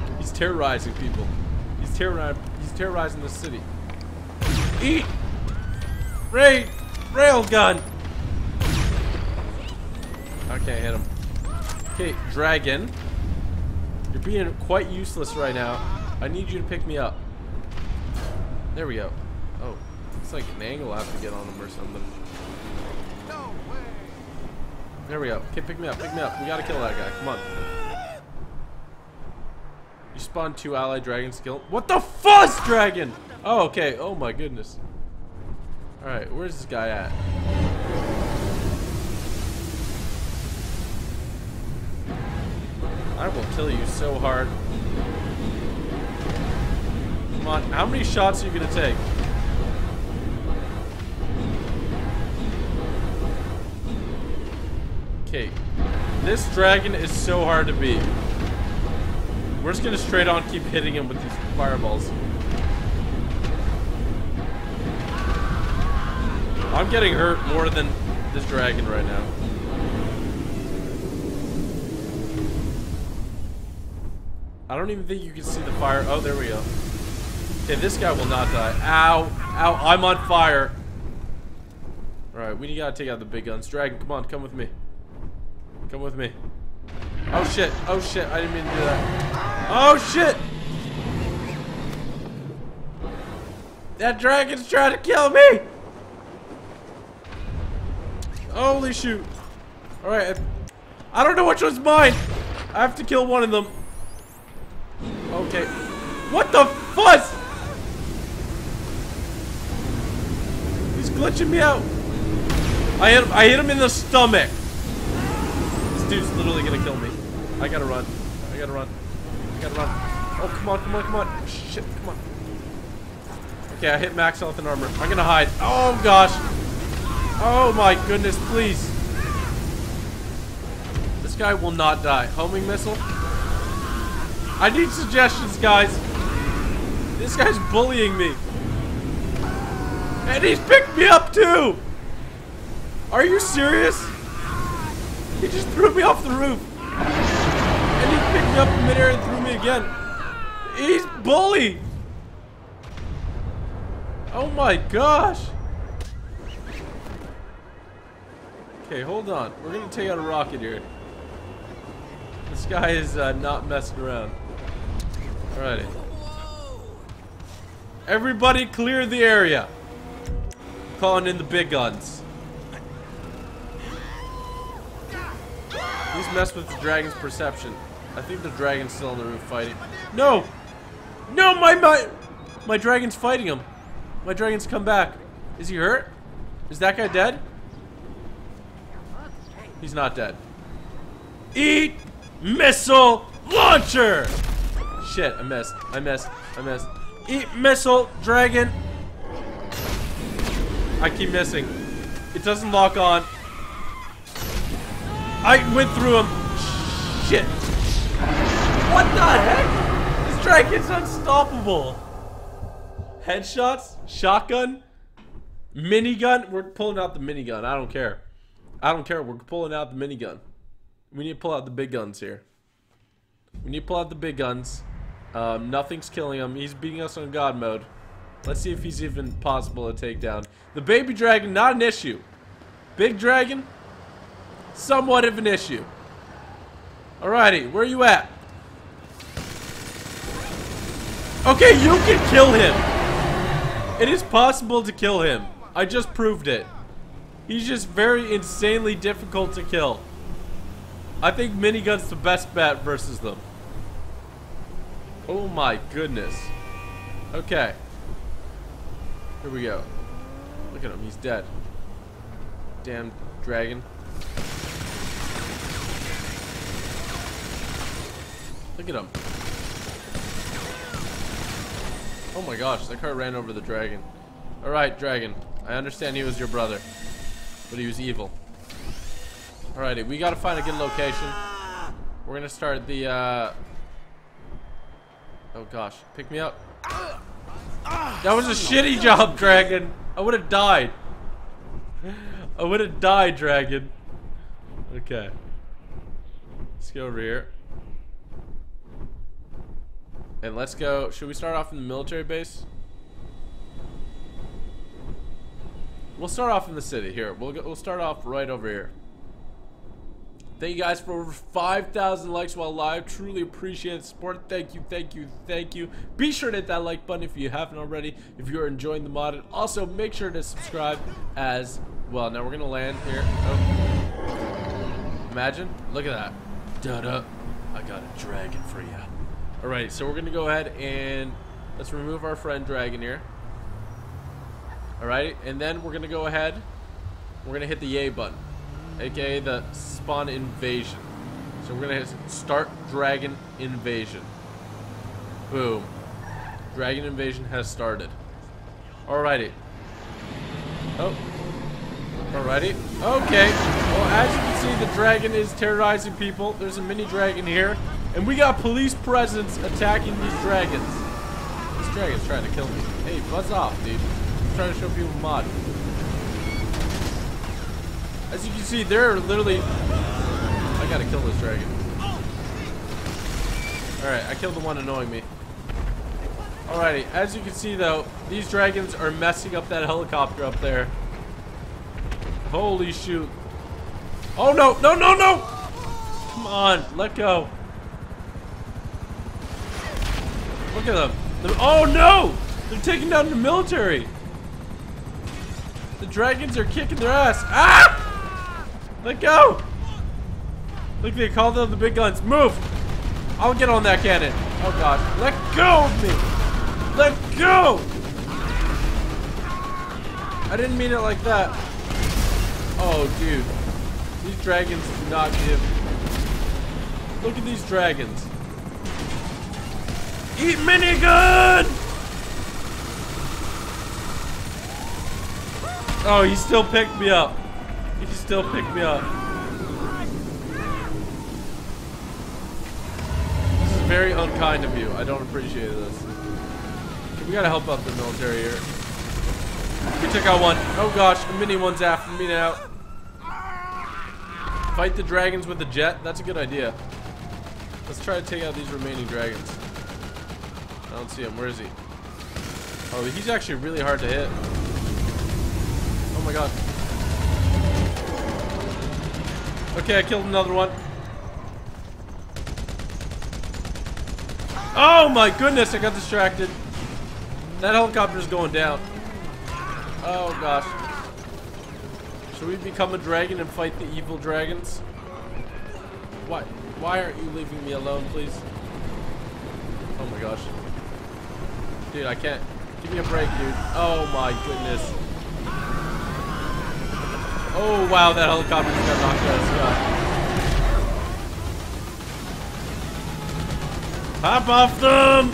dragon? He's terrorizing people. He's terrorizing. He's terrorizing the city. Eat. Ray. Railgun. I can't hit him. Okay, dragon. You're being quite useless right now. I need you to pick me up. There we go. Oh, it's like an angle I have to get on him or something. No way. There we go. Okay, pick me up, pick me up. We gotta kill that guy. Come on. You spawned two allied dragons to kill him. What the fuss, dragon? Oh, okay. Oh my goodness. Alright, where's this guy at? I will kill you so hard. Come on, how many shots are you gonna take? Okay, this dragon is so hard to beat. We're just gonna straight on keep hitting him with these fireballs. I'm getting hurt more than this dragon right now. I don't even think you can see the fire. Oh, there we go. Okay, this guy will not die. Ow. Ow, I'm on fire. Alright, we gotta take out the big guns. Dragon, come on, come with me. Come with me. Oh, shit. Oh, shit. I didn't mean to do that. Oh, shit. That dragon's trying to kill me. Holy shoot. Alright. I don't know which one's mine. I have to kill one of them. Okay. What the fuss? He's glitching me out. I hit him, I hit him in the stomach. This dude's literally gonna kill me. I gotta run. I gotta run. I gotta run. Oh, come on, come on, come on. Shit, come on. Okay, I hit max health and armor. I'm gonna hide. Oh, gosh. Oh, my goodness, please. This guy will not die. Homing missile. I need suggestions, guys. This guy's bullying me. And he's picked me up, too. Are you serious? He just threw me off the roof. And he picked me up in midair and threw me again. He's bully. Oh, my gosh. Okay, hold on. We're going to take out a rocket here. This guy is uh, not messing around. Alrighty. Everybody clear the area. I'm calling in the big guns. He's messed with the dragon's perception. I think the dragon's still on the roof fighting. No! No, my, my, my dragon's fighting him. My dragon's come back. Is he hurt? Is that guy dead? He's not dead. Eat missile launcher! Shit, I missed. I missed. I missed. Eat missile dragon! I keep missing. It doesn't lock on. I went through him. Shit. What the heck? This dragon's unstoppable. Headshots, shotgun, minigun. We're pulling out the minigun. I don't care. I don't care. We're pulling out the minigun. We need to pull out the big guns here. We need to pull out the big guns. Um, nothing's killing him. He's beating us on God mode. Let's see if he's even possible to take down. The baby dragon, not an issue. Big dragon, somewhat of an issue. Alrighty, where are you at? Okay, you can kill him. It is possible to kill him. I just proved it. He's just very insanely difficult to kill. I think minigun's the best bet versus them. Oh my goodness. Okay. Here we go. Look at him, he's dead. Damn dragon. Look at him. Oh my gosh, that car ran over the dragon. Alright, dragon. I understand he was your brother. But he was evil. Alrighty, we gotta find a good location. We're gonna start the, uh... oh gosh, pick me up. That was a shitty job, dragon. I would have died. I would have died, dragon. Okay. Let's go over here. And let's go. Should we start off in the military base? We'll start off in the city here. We'll go, we'll start off right over here. Thank you guys for over five thousand likes while live. Truly appreciate the support. Thank you, thank you, thank you. Be sure to hit that like button if you haven't already, if you're enjoying the mod. And also, make sure to subscribe as well. Now, we're going to land here. Oh. Imagine. Look at that. Da-da. I got a dragon for you. All right, so we're going to go ahead and let's remove our friend dragon here. All right, and then we're going to go ahead. We're going to hit the yay button. A K A the spawn invasion. So we're gonna hit start dragon invasion. Boom. Dragon invasion has started. Alrighty. Oh. Alrighty. Okay. Well, as you can see, the dragon is terrorizing people. There's a mini dragon here. And we got police presence attacking these dragons. This dragon's trying to kill me. Hey, buzz off, dude. I'm trying to show people mod. As you can see, they're literally... I gotta kill this dragon. Alright, I killed the one annoying me. Alrighty, as you can see though, these dragons are messing up that helicopter up there. Holy shoot. Oh no, no, no, no! Come on, let go. Look at them. They're... oh no! They're taking down the military! The dragons are kicking their ass. Ah! Let go! Look, they called out the big guns. Move! I'll get on that cannon. Oh gosh. Let go of me! Let go! I didn't mean it like that. Oh, dude. These dragons do not give. Look at these dragons. Eat minigun! Oh, he still picked me up. He still picked me up. This is very unkind of you. I don't appreciate this. We gotta help out the military here. We took out one. Oh gosh, a mini one's after me now. Fight the dragons with a jet? That's a good idea. Let's try to take out these remaining dragons. I don't see him. Where is he? Oh, he's actually really hard to hit. Oh my god. Okay, I killed another one. Oh my goodness, I got distracted. That helicopter's going down. Oh gosh. Should we become a dragon and fight the evil dragons? Why? Why aren't you leaving me alone, please? Oh my gosh. Dude, I can't. Give me a break, dude. Oh my goodness. Oh wow, that helicopter just got knocked out of the sky. Hop off them!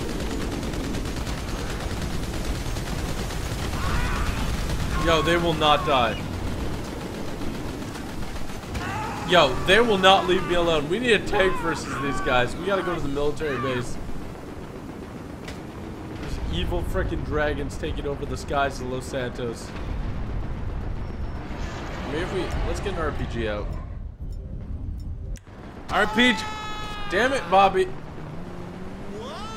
Yo, they will not die. Yo, they will not leave me alone. We need a tank versus these guys. We gotta go to the military base. There's evil frickin' dragons taking over the skies of Los Santos. Maybe if we... Let's get an R P G out. R P G! Damn it, Bobby!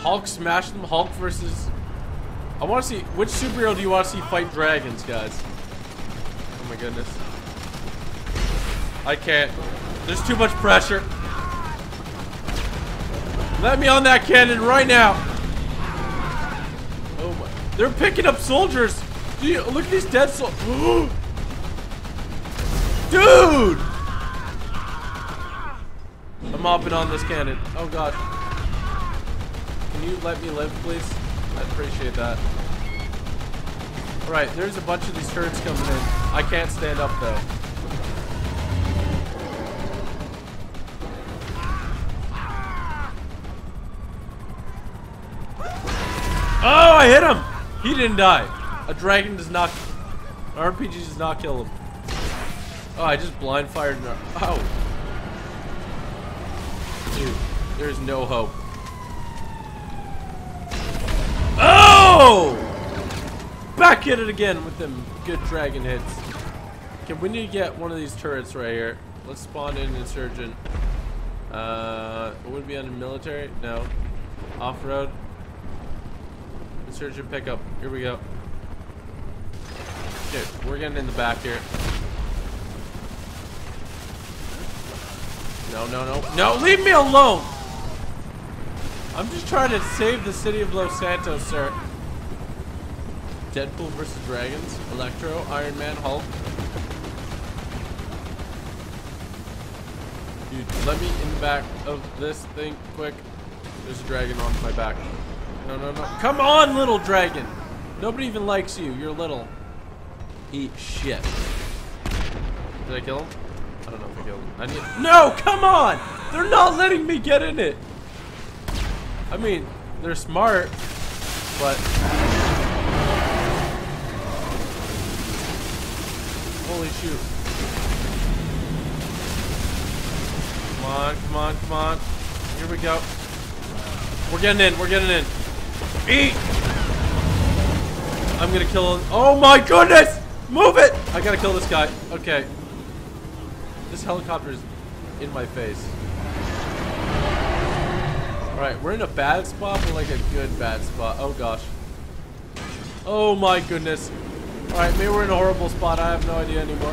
Hulk smash them. Hulk versus... I want to see, which superhero do you want to see fight dragons, guys? Oh my goodness. I can't. There's too much pressure. Let me on that cannon right now. Oh my. They're picking up soldiers. Dude, look at these dead soldiers. Dude! I'm hopping on this cannon. Oh god. Can you let me live, please? I appreciate that. Alright, there's a bunch of these turrets coming in. I can't stand up though. Oh, I hit him! He didn't die. A dragon does not... An R P G does not kill him. Oh, I just blind fired an... Oh. Dude, there's no hope. Oh! Back at it again with them good dragon hits. Okay, we need to get one of these turrets right here. Let's spawn in an insurgent. Uh, it would be under military? No. Off-road. Insurgent pickup. Here we go. Okay, we're getting in the back here. No, no, no. No, leave me alone! I'm just trying to save the city of Los Santos, sir. Deadpool versus Dragons, Electro, Iron Man, Hulk. Dude, let me in the back of this thing, quick. There's a dragon on my back. No, no, no. Come on, little dragon! Nobody even likes you. You're little. Eat shit. Did I kill him? I don't know if I killed him. I need- No! Come on! They're not letting me get in it! I mean, they're smart, but... Holy shoot. Come on, come on, come on. Here we go. We're getting in, we're getting in. Eat! I'm gonna kill him. Oh my goodness! Move it! I gotta kill this guy. Okay. This helicopter is in my face. Alright, we're in a bad spot, but like a good bad spot. Oh gosh. Oh my goodness. Alright, maybe we're in a horrible spot. I have no idea anymore.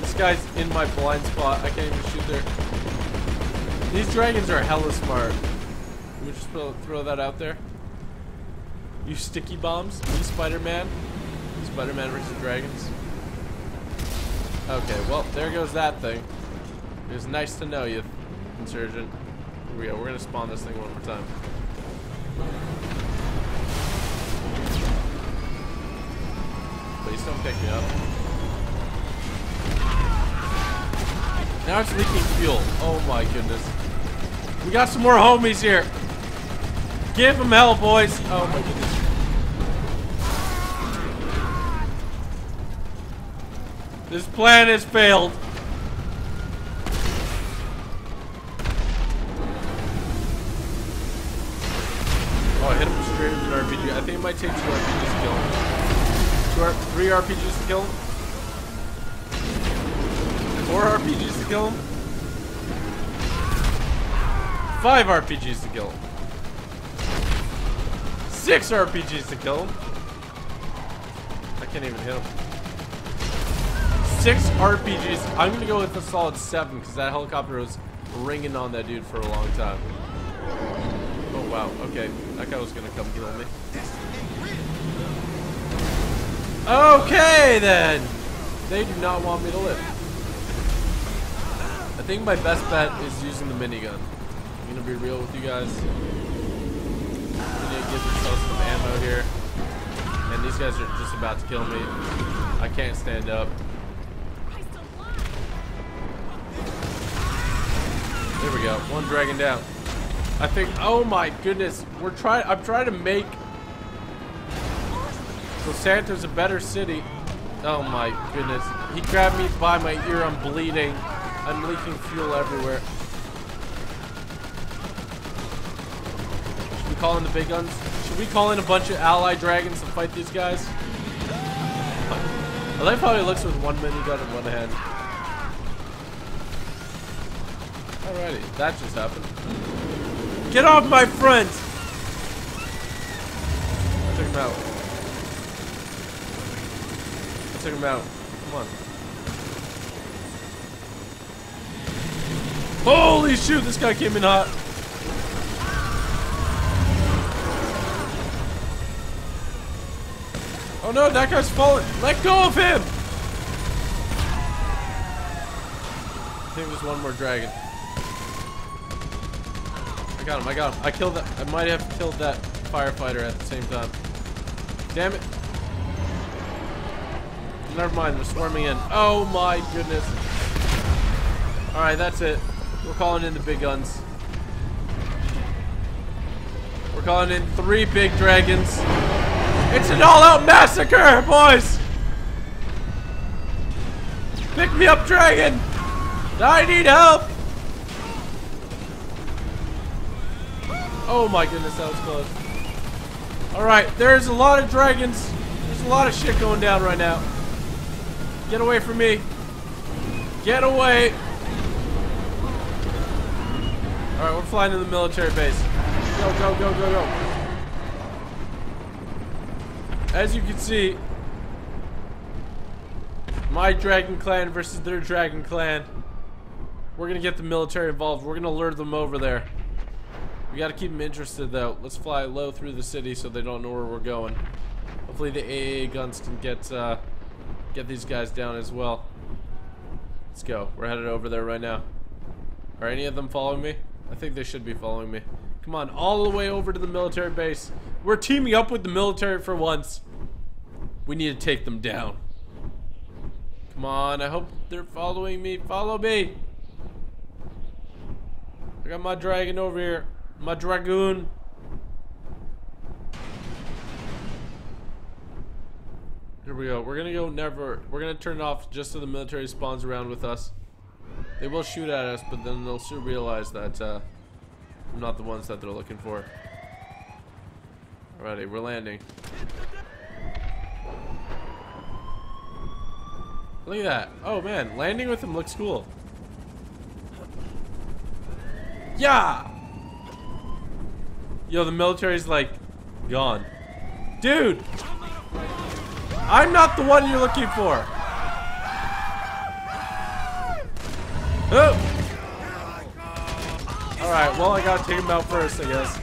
This guy's in my blind spot. I can't even shoot there. These dragons are hella smart. Let me just throw that out there. You sticky bombs. You Spider-Man. Spider-Man versus dragons. Okay, well, there goes that thing. It was nice to know you, insurgent. Here we go. We're gonna spawn this thing one more time. Please don't pick me up. Now it's leaking fuel. Oh my goodness. We got some more homies here. Give them hell, boys. Oh my goodness. This plan has failed. R P G. I think it might take two R P Gs to kill him. Two three R P Gs to kill him. Four R P Gs to kill him. Five R P Gs to kill him. Six R P Gs to kill him. I can't even hit him. Six R P Gs. I'm gonna go with a solid seven because that helicopter was ringing on that dude for a long time. Oh wow, okay. That guy was gonna come kill me. Okay then! They do not want me to live. I think my best bet is using the minigun. I'm gonna be real with you guys. We need to give ourselves some ammo here. And these guys are just about to kill me. I can't stand up. There we go. One dragon down. I think. Oh my goodness. We're trying. I'm trying to make Los Santos a better city. Oh my goodness. He grabbed me by my ear. I'm bleeding. I'm leaking fuel everywhere. Should we call in the big guns? Should we call in a bunch of allied dragons to fight these guys? I like how he looks with one minigun in one hand. Alrighty, that just happened. Get off my friends! I took him out. I took him out. Come on. Holy shoot, this guy came in hot. Oh no, that guy's falling. Let go of him! I think there's one more dragon. I got him, I got him. I killed that. I might have killed that firefighter at the same time. Damn it. Never mind, they're swarming in. Oh my goodness. Alright, that's it. We're calling in the big guns. We're calling in three big dragons. It's an all-out massacre, boys! Pick me up, dragon! I need help! Oh my goodness, that was close. Alright, there's a lot of dragons. There's a lot of shit going down right now. Get away from me. Get away! Alright, we're flying to the military base. Go, go, go, go, go. As you can see, my dragon clan versus their dragon clan. We're gonna get the military involved. We're gonna lure them over there. We gotta keep them interested though. Let's fly low through the city so they don't know where we're going. Hopefully the A A guns can get uh, get these guys down as well. Let's go. We're headed over there right now. Are any of them following me? I think they should be following me. Come on, all the way over to the military base. We're teaming up with the military for once. We need to take them down. Come on, I hope they're following me. Follow me. I got my dragon over here. My dragoon. Here we go. We're gonna go never. We're gonna turn it off just so the military spawns around with us. They will shoot at us, but then they'll soon realize that uh, I'm not the ones that they're looking for. Alrighty, we're landing. Look at that. Oh man, landing with him looks cool. Yeah! Yo, the military's like gone. Dude! I'm not the one you're looking for! Oh! Alright, well, I gotta take him out first, I guess.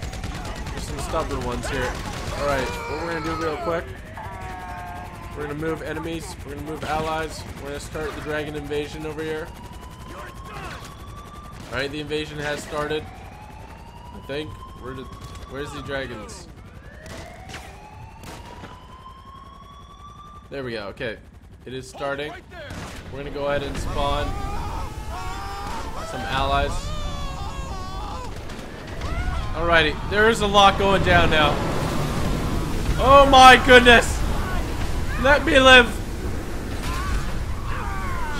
There's some stubborn ones here. Alright, what we're gonna do real quick, we're gonna move enemies, we're gonna move allies, we're gonna start the dragon invasion over here. Alright, the invasion has started. I think. Where did, where's the dragons? There we go, okay. It is starting. We're gonna go ahead and spawn some allies. Alrighty, there is a lot going down now. Oh my goodness! Let me live!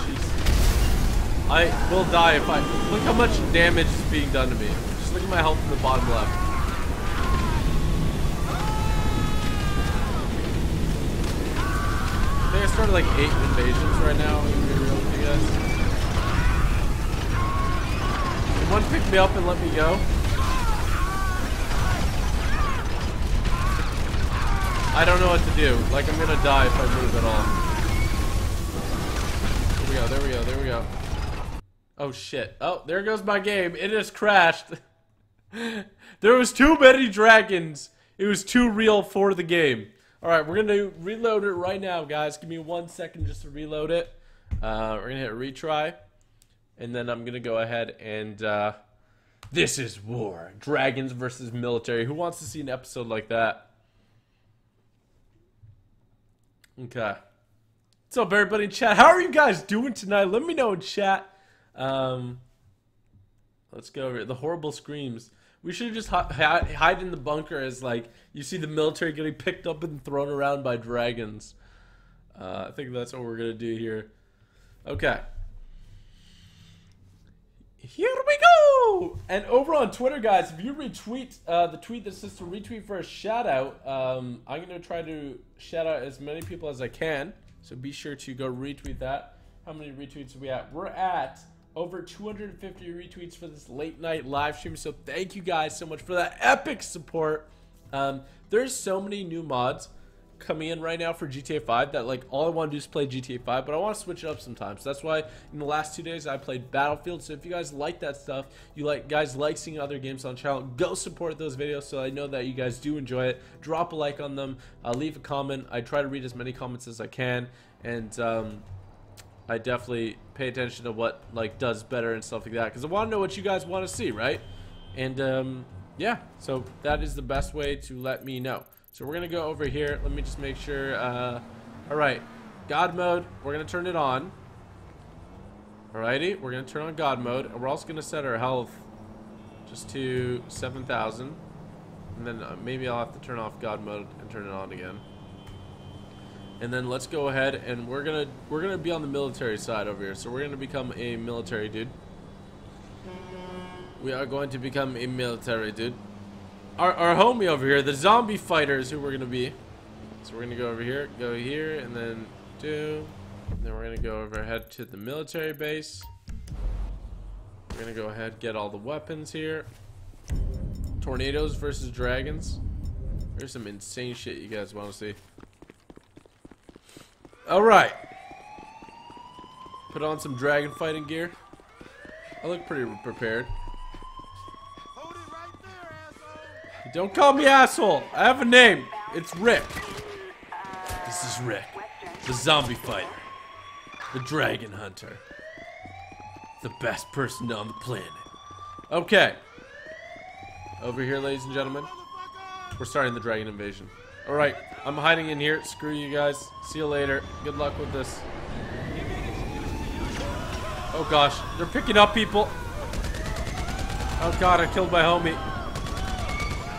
Jeez. I will die if I... Look how much damage is being done to me. Just look at my health in the bottom left. I think I started like eight invasions right now, if you're real with you guys. Did one pick me up and let me go? I don't know what to do. Like, I'm gonna die if I move at all. Here we go, there we go, there we go. Oh shit. Oh, there goes my game. It has crashed. There was too many dragons. It was too real for the game. Alright, we're gonna reload it right now, guys. Give me one second just to reload it. Uh, we're gonna hit retry. And then I'm gonna go ahead and, uh... This is war. Dragons versus military. Who wants to see an episode like that? Okay. What's up, everybody in chat? How are you guys doing tonight? Let me know in chat. Um, Let's go over here. The horrible screams. We should just hi hide in the bunker as, like, you see the military getting picked up and thrown around by dragons. Uh, I think that's what we're going to do here. Okay. Here we go! And over on Twitter, guys, if you retweet uh, the tweet that says to retweet for a shout-out, um, I'm going to try to shout-out as many people as I can. So be sure to go retweet that. How many retweets are we at? We're at over two hundred fifty retweets for this late-night live stream. So thank you guys so much for that epic support. Um, there's so many new mods coming in right now for G T A five that, like, all I want to do is play G T A five, but I want to switch it up sometimes. That's why in the last two days I played Battlefield. So if you guys like that stuff, you like guys like seeing other games on channel, go support those videos so I know that you guys do enjoy it. Drop a like on them, uh, leave a comment. I try to read as many comments as I can, and um, I definitely pay attention to what, like, does better and stuff like that, because I want to know what you guys want to see, right? And um, yeah, so that is the best way to let me know. So we're gonna go over here. Let me just make sure. Uh, all right, God mode. We're gonna turn it on. Alrighty, we're gonna turn on God mode, and we're also gonna set our health just to seven thousand, and then uh, maybe I'll have to turn off God mode and turn it on again. And then let's go ahead, and we're gonna we're gonna be on the military side over here. So we're gonna become a military dude. We are going to become a military dude. Our, our homie over here, the zombie fighter, is who we're gonna be. So we're gonna go over here, go here, and then do. And then we're gonna go over head to the military base. We're gonna go ahead, get all the weapons here. Tornadoes versus dragons. There's some insane shit you guys want to see. All right. Put on some dragon fighting gear. I look pretty prepared. Don't call me asshole. I have a name. It's Rick. This is Rick, the zombie fighter, the dragon hunter, the best person on the planet. Okay. Over here, ladies and gentlemen. We're starting the dragon invasion. All right. I'm hiding in here. Screw you guys. See you later. Good luck with this. Oh gosh, they're picking up people. Oh god, I killed my homie.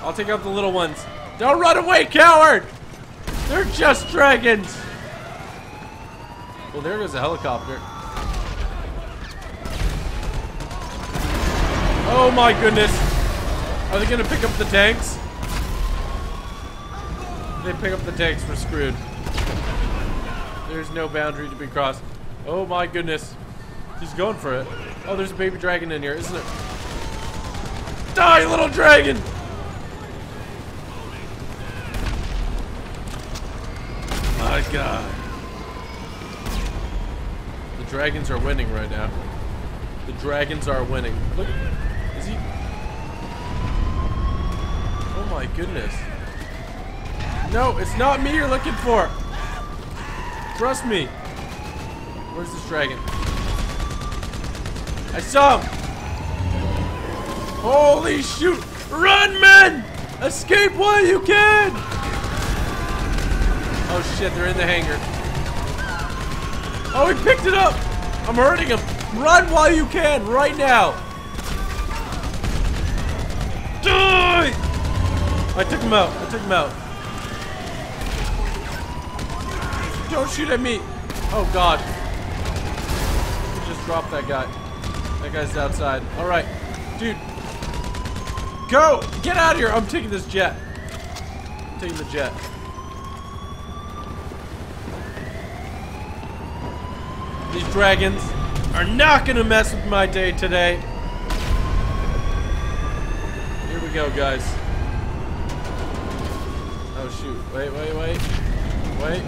I'll take out the little ones. Don't run away, coward! They're just dragons! Well, there goes a helicopter. Oh my goodness. Are they gonna pick up the tanks? If they pick up the tanks, we're screwed. There's no boundary to be crossed. Oh my goodness. He's going for it. Oh, there's a baby dragon in here, isn't it? Die, little dragon! My god. The dragons are winning right now. The dragons are winning. Look. Is he? Oh my goodness. No, it's not me you're looking for. Trust me. Where's this dragon? I saw him. Holy shoot. Run, men! Escape while you can! Oh shit, they're in the hangar. Oh, he picked it up! I'm hurting him. Run while you can, right now! Die! I took him out, I took him out. Don't shoot at me! Oh god. Just dropped that guy. That guy's outside. Alright, dude. Go! Get out of here! I'm taking this jet. I'm taking the jet. These dragons are not gonna mess with my day today. Here we go, guys. Oh shoot, wait, wait, wait, wait.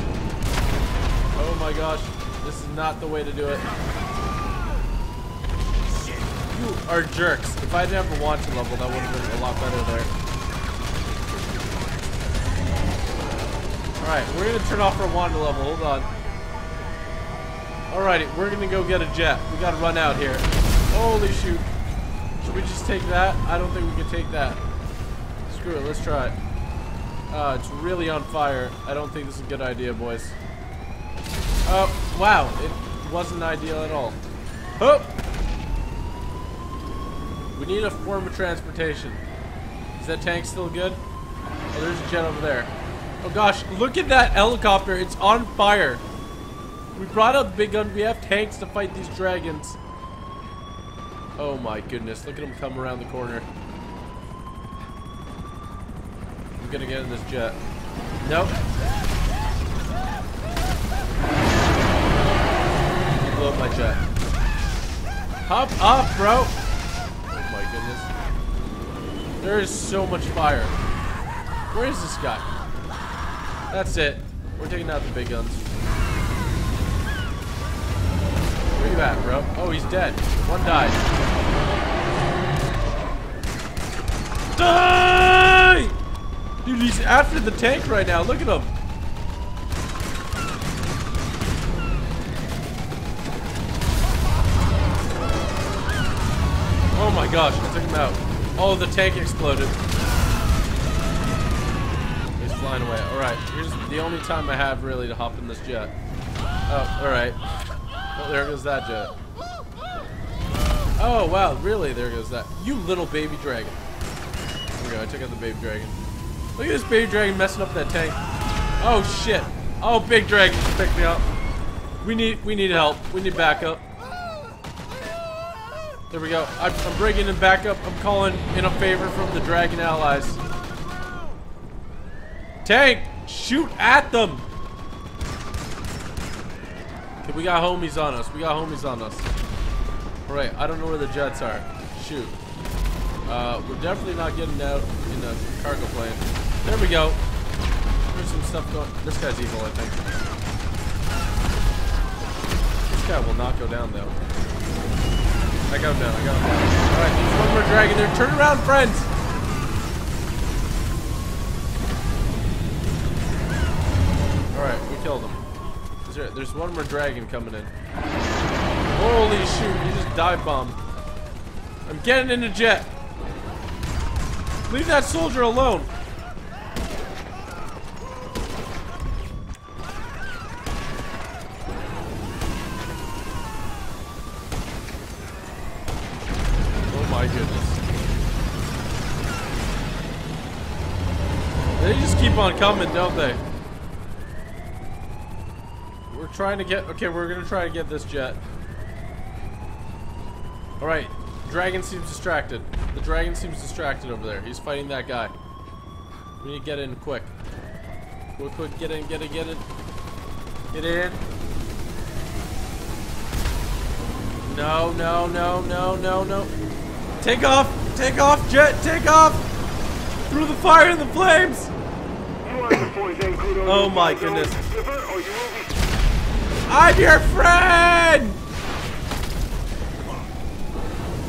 Oh my gosh, this is not the way to do it. You are jerks. If I didn't have a wanted level, that would have been a lot better there. Alright, we're gonna turn off our wanted level, hold on. Alrighty, we're gonna go get a jet. We gotta run out here. Holy shoot. Should we just take that? I don't think we can take that. Screw it, let's try it. Uh, it's really on fire. I don't think this is a good idea, boys. Oh, wow. It wasn't ideal at all. Oh! We need a form of transportation. Is that tank still good? Oh, there's a jet over there. Oh gosh, look at that helicopter. It's on fire. We brought up big guns. We have tanks to fight these dragons. Oh my goodness, look at them come around the corner. I'm gonna get in this jet. Nope. You blew up my jet. Hop off, bro! Oh my goodness. There is so much fire. Where is this guy? That's it. We're taking out the big guns. Where you at, bro? Oh, he's dead. One died. Die! Dude, he's after the tank right now. Look at him. Oh my gosh, I took him out. Oh, the tank exploded. He's flying away. Alright, here's the only time I have really to hop in this jet. Oh, alright. Oh, there goes that jet. Oh, wow, really? There goes that. You little baby dragon. There we go, I took out the baby dragon. Look at this baby dragon messing up that tank. Oh, shit. Oh, big dragon just picked me up. We need we need help. We need backup. There we go. I'm, I'm bringing in backup. I'm calling in a favor from the dragon allies. Tank, shoot at them. Okay, we got homies on us. We got homies on us. Right, I don't know where the jets are. Shoot. Uh, we're definitely not getting out in a cargo plane. There we go. There's some stuff going. This guy's evil, I think. This guy will not go down, though. I got him down. I got him down. Alright, there's one more dragon there. Turn around, friends! Alright, we killed him. There's one more dragon coming in. Holy shoot, you just dive bomb. I'm getting in the jet. Leave that soldier alone. Oh my goodness. They just keep on coming, don't they? We're trying to get... Okay, we're gonna try to get this jet. Alright, dragon seems distracted. The dragon seems distracted over there. He's fighting that guy. We need to get in quick. Quick, quick, get in, get in, get in. Get in. No, no, no, no, no, no. Take off! Take off, jet! Take off! Through the fire and the flames! Oh my goodness. I'm your friend!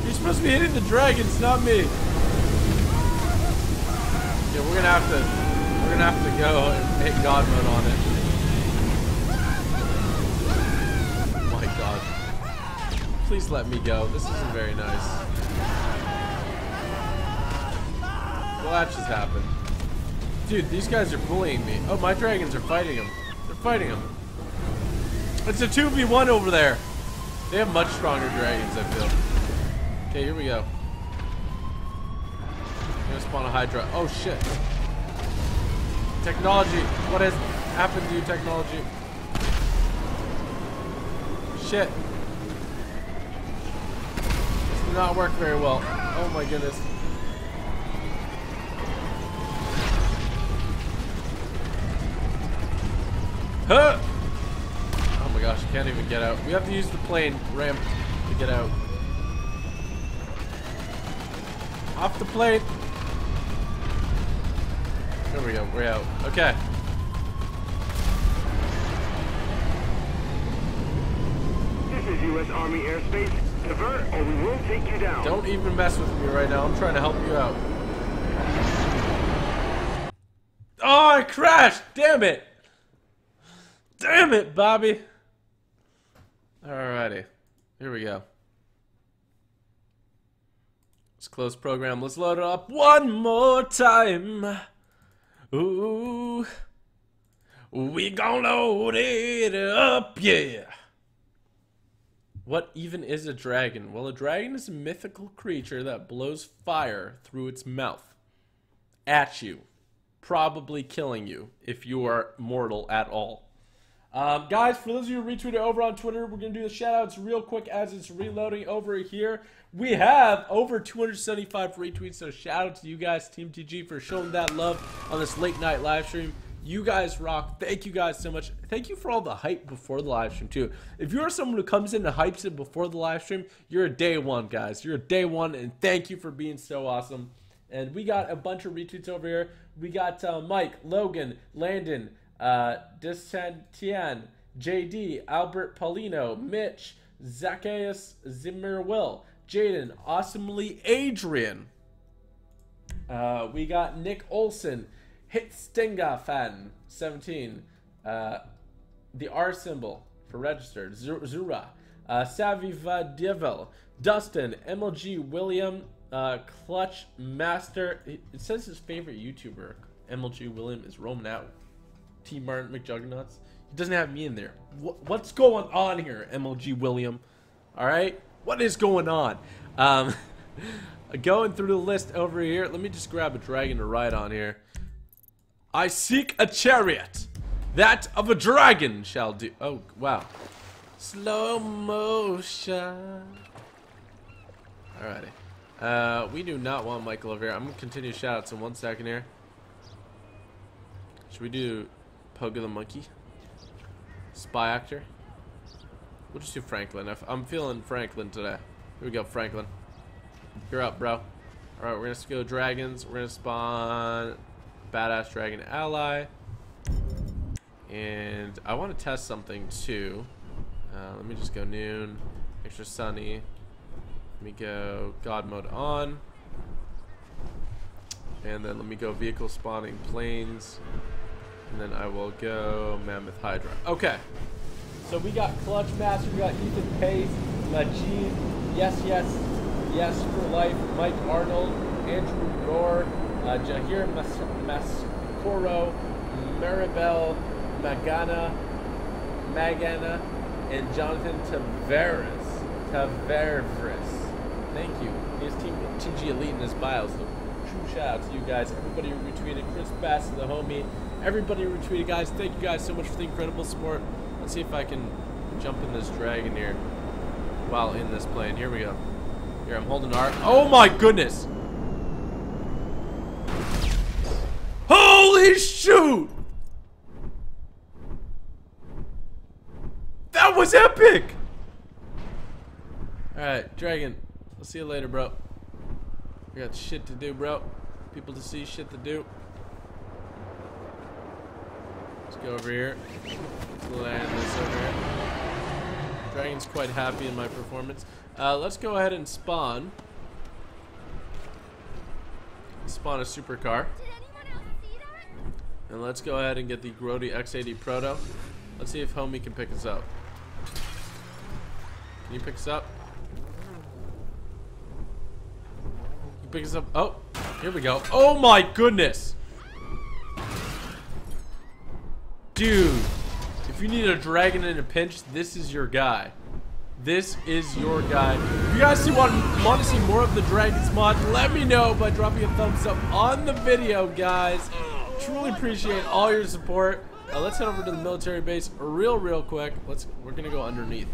You're supposed to be hitting the dragons, not me. Yeah, we're gonna have to, we're gonna have to go and hit God mode on it. Oh my God! Please let me go. This isn't very nice. Well, that just happened. Dude, these guys are bullying me. Oh, my dragons are fighting them. They're fighting them. It's a two v one over there. They have much stronger dragons, I feel. Okay, here we go. I'm gonna spawn a Hydra. Oh shit. Technology. What has happened to you, technology? Shit. This did not work very well. Oh my goodness. Huh! Oh my gosh, I can't even get out. We have to use the plane ramp to get out. Off the plate. There we go. We're out. Okay. This is U S Army airspace. Divert, or we will take you down. Don't even mess with me right now. I'm trying to help you out. Oh, I crashed. Damn it. Damn it, Bobby. Alrighty. Here we go. Close program. Let's load it up one more time. Ooh, we gonna load it up, yeah. What even is a dragon? Well, a dragon is a mythical creature that blows fire through its mouth at you, probably killing you if you are mortal at all. Um, guys, for those of you who retweeted over on Twitter, we're going to do the shout-outs real quick as it's reloading over here. We have over two hundred seventy-five retweets, so shout-out to you guys, Team T G, for showing that love on this late-night live stream. You guys rock. Thank you guys so much. Thank you for all the hype before the live stream, too. If you're someone who comes in and hypes it before the live stream, you're a day one, guys. You're a day one, and thank you for being so awesome. And we got a bunch of retweets over here. We got uh, Mike, Logan, Landon, Uh, Dissantian, J D, Albert Paulino, Mitch, Zacchaeus Zimmerwill, Jaden, Awesomely Adrian. Uh, we got Nick Olson, Hitstengafan, seventeen, uh, the R symbol for registered, Zura, uh, Saviva Devil, Dustin, M L G William, uh, Clutch Master. It says his favorite YouTuber, M L G William, is roaming out. T. Martin McJuggernauts. He doesn't have me in there. What, what's going on here, M L G William? All right? What is going on? Um, going through the list over here. Let me just grab a dragon to ride on here. I seek a chariot. That of a dragon shall do. Oh, wow. Slow motion. Alrighty. Uh, we do not want Michael over here. I'm going to continue shoutouts in one second here. Should we do Pogo the Monkey? Spy Actor? We'll just do Franklin. I'm feeling Franklin today. Here we go, Franklin. You're up, bro. Alright, we're going to go dragons. We're going to spawn Badass Dragon Ally. And I want to test something, too. Uh, let me just go noon. Extra sunny. Let me go God Mode on. And then let me go vehicle spawning planes. And then I will go Mammoth Hydra. Okay. So we got Clutch Master, we got Ethan Pace, Majid, Yes Yes, Yes for Life, Mike Arnold, Andrew Rohr, uh, Jahir Mascoro, Maribel Magana, Magana, and Jonathan Tavares. Tavares. Thank you. His team T G Elite in his bios. So true shout out to you guys. Everybody who retweeted, Chris Bass, the homie. Everybody retweeted, guys. Thank you guys so much for the incredible support. Let's see if I can jump in this dragon here while in this plane. Here we go. Here, I'm holding R. Oh my goodness! Holy shoot! That was epic! Alright, dragon. I'll see you later, bro. We got shit to do, bro. People to see, shit to do. Go over here. Let's land this over here. Dragon's quite happy in my performance. Uh, let's go ahead and spawn. Spawn a supercar. Did anyone else see that? And let's go ahead and get the Grotti X eighty Proto. Let's see if homie can pick us up. Can you pick us up? You pick us up. Oh, here we go. Oh my goodness. Dude, if you need a dragon in a pinch, this is your guy. This is your guy. If you guys want, want to see more of the Dragons mod, let me know by dropping a thumbs up on the video, guys. Truly appreciate all your support. Uh, let's head over to the military base real, real quick. Let's. We're going to go underneath.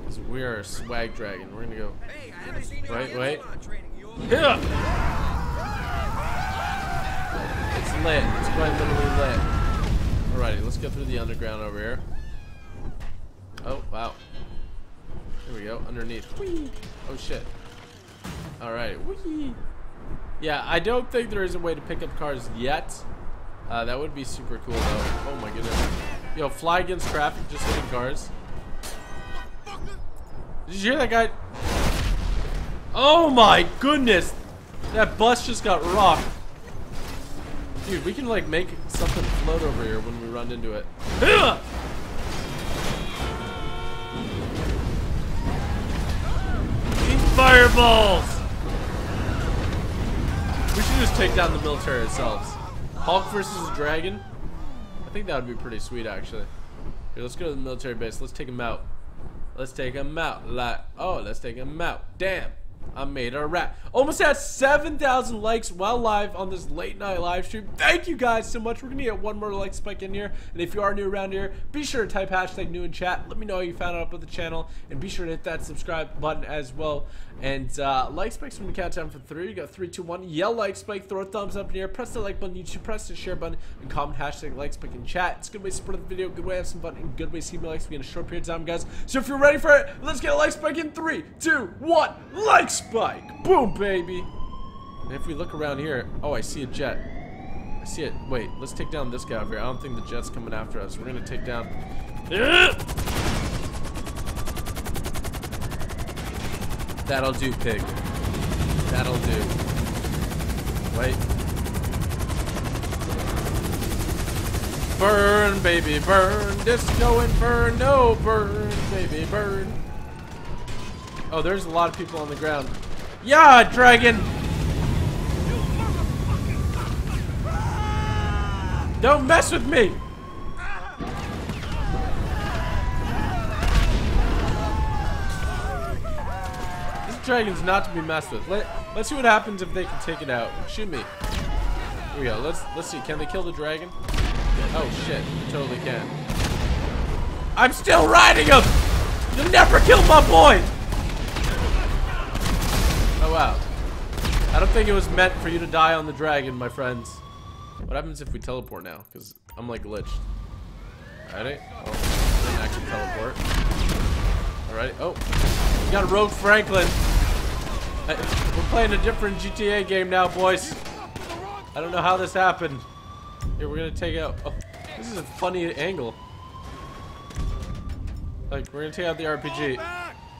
Because we are a swag dragon. We're going to go. Right, wait. Yeah. It's lit. It's quite literally lit. Alrighty, let's go through the underground over here. Oh, wow. Here we go, underneath. Whee! Oh, shit. Alright. Yeah, I don't think there is a way to pick up cars yet. Uh, that would be super cool, though. Oh, my goodness. Yo, fly against traffic, just hitting cars. Did you hear that guy? Oh, my goodness. That bus just got rocked. Dude, we can like make something float over here when we run into it. Eat fireballs! We should just take down the military ourselves. Hulk versus a dragon? I think that would be pretty sweet, actually. Here, let's go to the military base. Let's take him out. Let's take him out. Like, oh, let's take him out. Damn, I made a rat. Almost had seven thousand likes while live on this late night live stream. Thank you guys so much. We're gonna get one more like spike in here. And if you are new around here, be sure to type hashtag new in chat. Let me know how you found out about the channel. And be sure to hit that subscribe button as well. And uh, like spikes from the countdown for three. You got three, two, one. Yell like spike. Throw a thumbs up in here. Press the like button. YouTube. Press the share button. And comment hashtag like spike in chat. It's a good way to support the video. Good way to have some fun. And good way to see my likes. We in a short period of time, guys. So if you're ready for it, let's get a like spike in three, two, one. Like spike. Boom, baby. And if we look around here, oh, I see a jet. I see it. Wait, let's take down this guy over here. I don't think the jet's coming after us. We're gonna take down. That'll do, pig. That'll do. Wait. Burn, baby, burn. Disco inferno, burn, baby, burn. Oh, there's a lot of people on the ground. Yeah, dragon. Don't mess with me. Dragon's not to be messed with. Let, let's see what happens if they can take it out. Shoot me. Here we go. Let's let's see. Can they kill the dragon? Oh shit! They totally can. I'm still riding him. You'll never kill my boy. Oh wow. I don't think it was meant for you to die on the dragon, my friends. What happens if we teleport now? Cause I'm like glitched. Alrighty. Oh, didn't actually teleport. Alrighty. Oh, we got a rogue Franklin. I, we're playing a different G T A game now, boys. I don't know how this happened. Here, we're gonna take out. Oh, this is a funny angle. Like, we're gonna take out the R P G.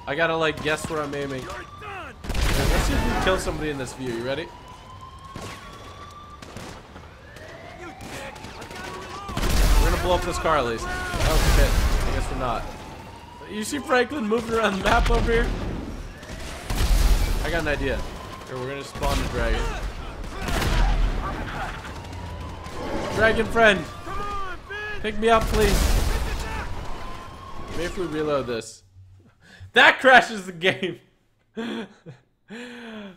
I gotta, like, guess where I'm aiming. Right, let's see if we can kill somebody in this view. You ready? We're gonna blow up this car at least. Oh, shit. I guess we're not. You see Franklin moving around the map over here? I got an idea. Here, we're gonna spawn the dragon. Dragon friend! Pick me up, please. Maybe if we reload this. That crashes the game!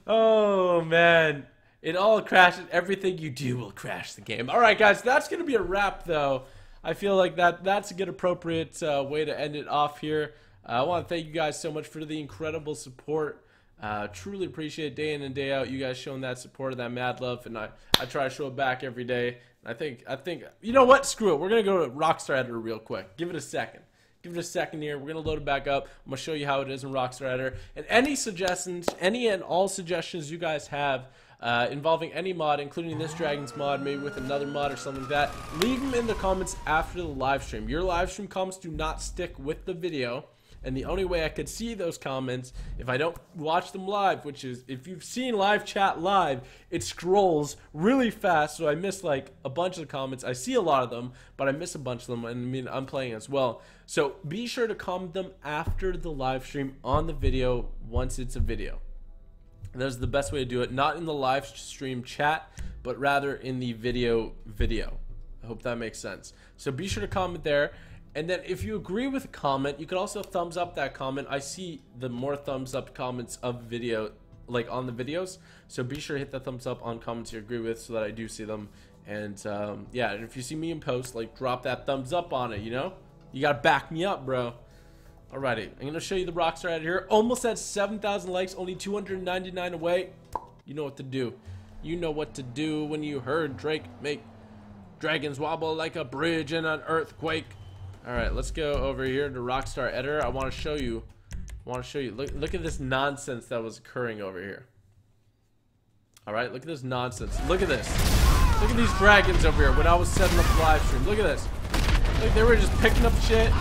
Oh, man. It all crashes. Everything you do will crash the game. Alright, guys. That's gonna be a wrap, though. I feel like that that's a good appropriate uh, way to end it off here. Uh, I want to thank you guys so much for the incredible support. Uh, truly appreciate it day in and day out. You guys showing that support and that mad love, and I, I try to show it back every day. And I think I think you know what? Screw it. We're gonna go to Rockstar Editor real quick. Give it a second. Give it a second here. We're gonna load it back up. I'm gonna show you how it is in Rockstar Editor. And any suggestions, any and all suggestions you guys have uh, involving any mod, including this Dragons mod, maybe with another mod or something like that, leave them in the comments after the live stream. Your live stream comments do not stick with the video. And the only way I could see those comments if I don't watch them live, which is if you've seen live chat live, it scrolls really fast, so I miss like a bunch of comments. I see a lot of them, but I miss a bunch of them, and I mean I'm playing as well. So be sure to comment them after the live stream on the video once it's a video. And that is the best way to do it, not in the live stream chat, but rather in the video video. I hope that makes sense. So be sure to comment there. And then if you agree with a comment, you can also thumbs up that comment. I see the more thumbs up comments of video, like on the videos. So be sure to hit the thumbs up on comments you agree with so that I do see them. And um, yeah, and if you see me in post, like drop that thumbs up on it, you know? You gotta back me up, bro. Alrighty, I'm gonna show you the Rockstar Editor here. Almost at seven thousand likes, only two hundred ninety-nine away. You know what to do. You know what to do when you heard Drake make dragons wobble like a bridge in an earthquake. Alright, let's go over here to Rockstar Editor. I want to show you, I want to show you, look, look at this nonsense that was occurring over here. Alright, look at this nonsense. Look at this. Look at these dragons over here when I was setting up the live stream. Look at this. Look, they were just picking up shit.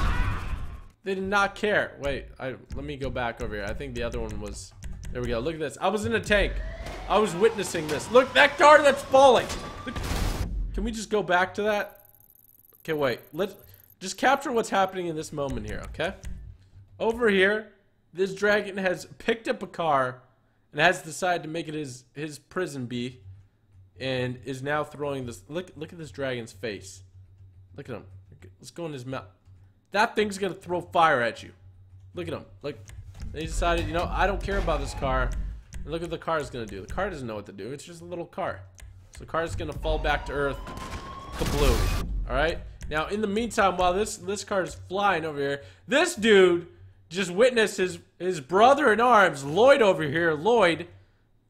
They did not care. Wait, I, let me go back over here. I think the other one was, there we go. Look at this. I was in a tank. I was witnessing this. Look, that car that's falling. Look. Can we just go back to that? Okay, wait. Let's... Just capture what's happening in this moment here, okay? Over here, this dragon has picked up a car and has decided to make it his his prison bee, and is now throwing this. Look, look at this dragon's face. Look at him. Let's go in his mouth. That thing's gonna throw fire at you. Look at him. Like, they decided, you know, I don't care about this car. And look what the car is going to do. The car doesn't know what to do. It's just a little car. So the car is going to fall back to Earth. Kablooey. All right? Now, in the meantime, while this, this car is flying over here, this dude just witnessed his, his brother in arms, Lloyd over here, Lloyd,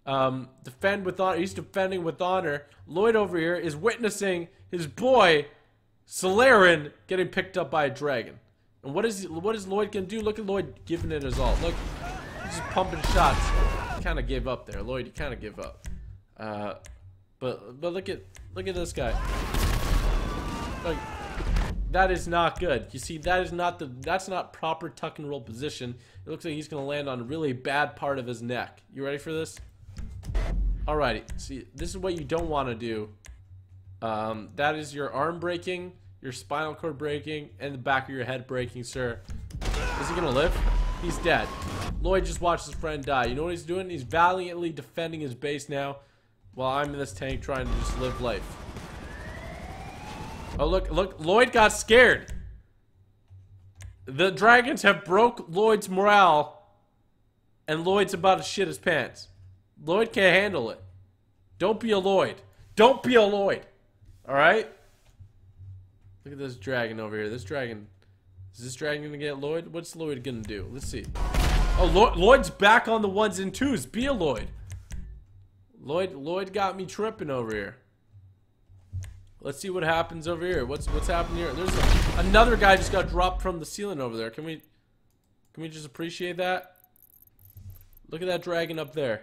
um, defend with honor, he's defending with honor. Lloyd over here is witnessing his boy, Solarin, getting picked up by a dragon. And what is, what is Lloyd gonna do? Look at Lloyd giving it his all. Look, he's just pumping shots. He kinda gave up there. Lloyd, you kinda gave up. Uh, but, but look at, look at this guy. Like, that is not good. You see, that is not the, that's not proper tuck and roll position. It looks like he's gonna land on a really bad part of his neck. You ready for this? Alrighty, see, this is what you don't want to do. Um, that is your arm breaking, your spinal cord breaking, and the back of your head breaking, sir. Is he gonna live? He's dead. Lloyd just watched his friend die. You know what he's doing? He's valiantly defending his base now, while I'm in this tank trying to just live life. Oh, look, look, Lloyd got scared. The dragons have broke Lloyd's morale, and Lloyd's about to shit his pants. Lloyd can't handle it. Don't be a Lloyd. Don't be a Lloyd. Alright? Look at this dragon over here. This dragon. Is this dragon gonna get Lloyd? What's Lloyd gonna do? Let's see. Oh, Lloyd, Lloyd's back on the ones and twos. Be a Lloyd. Lloyd, Lloyd got me tripping over here. Let's see what happens over here. What's what's happening here? There's a, another guy just got dropped from the ceiling over there. Can we can we just appreciate that? Look at that dragon up there.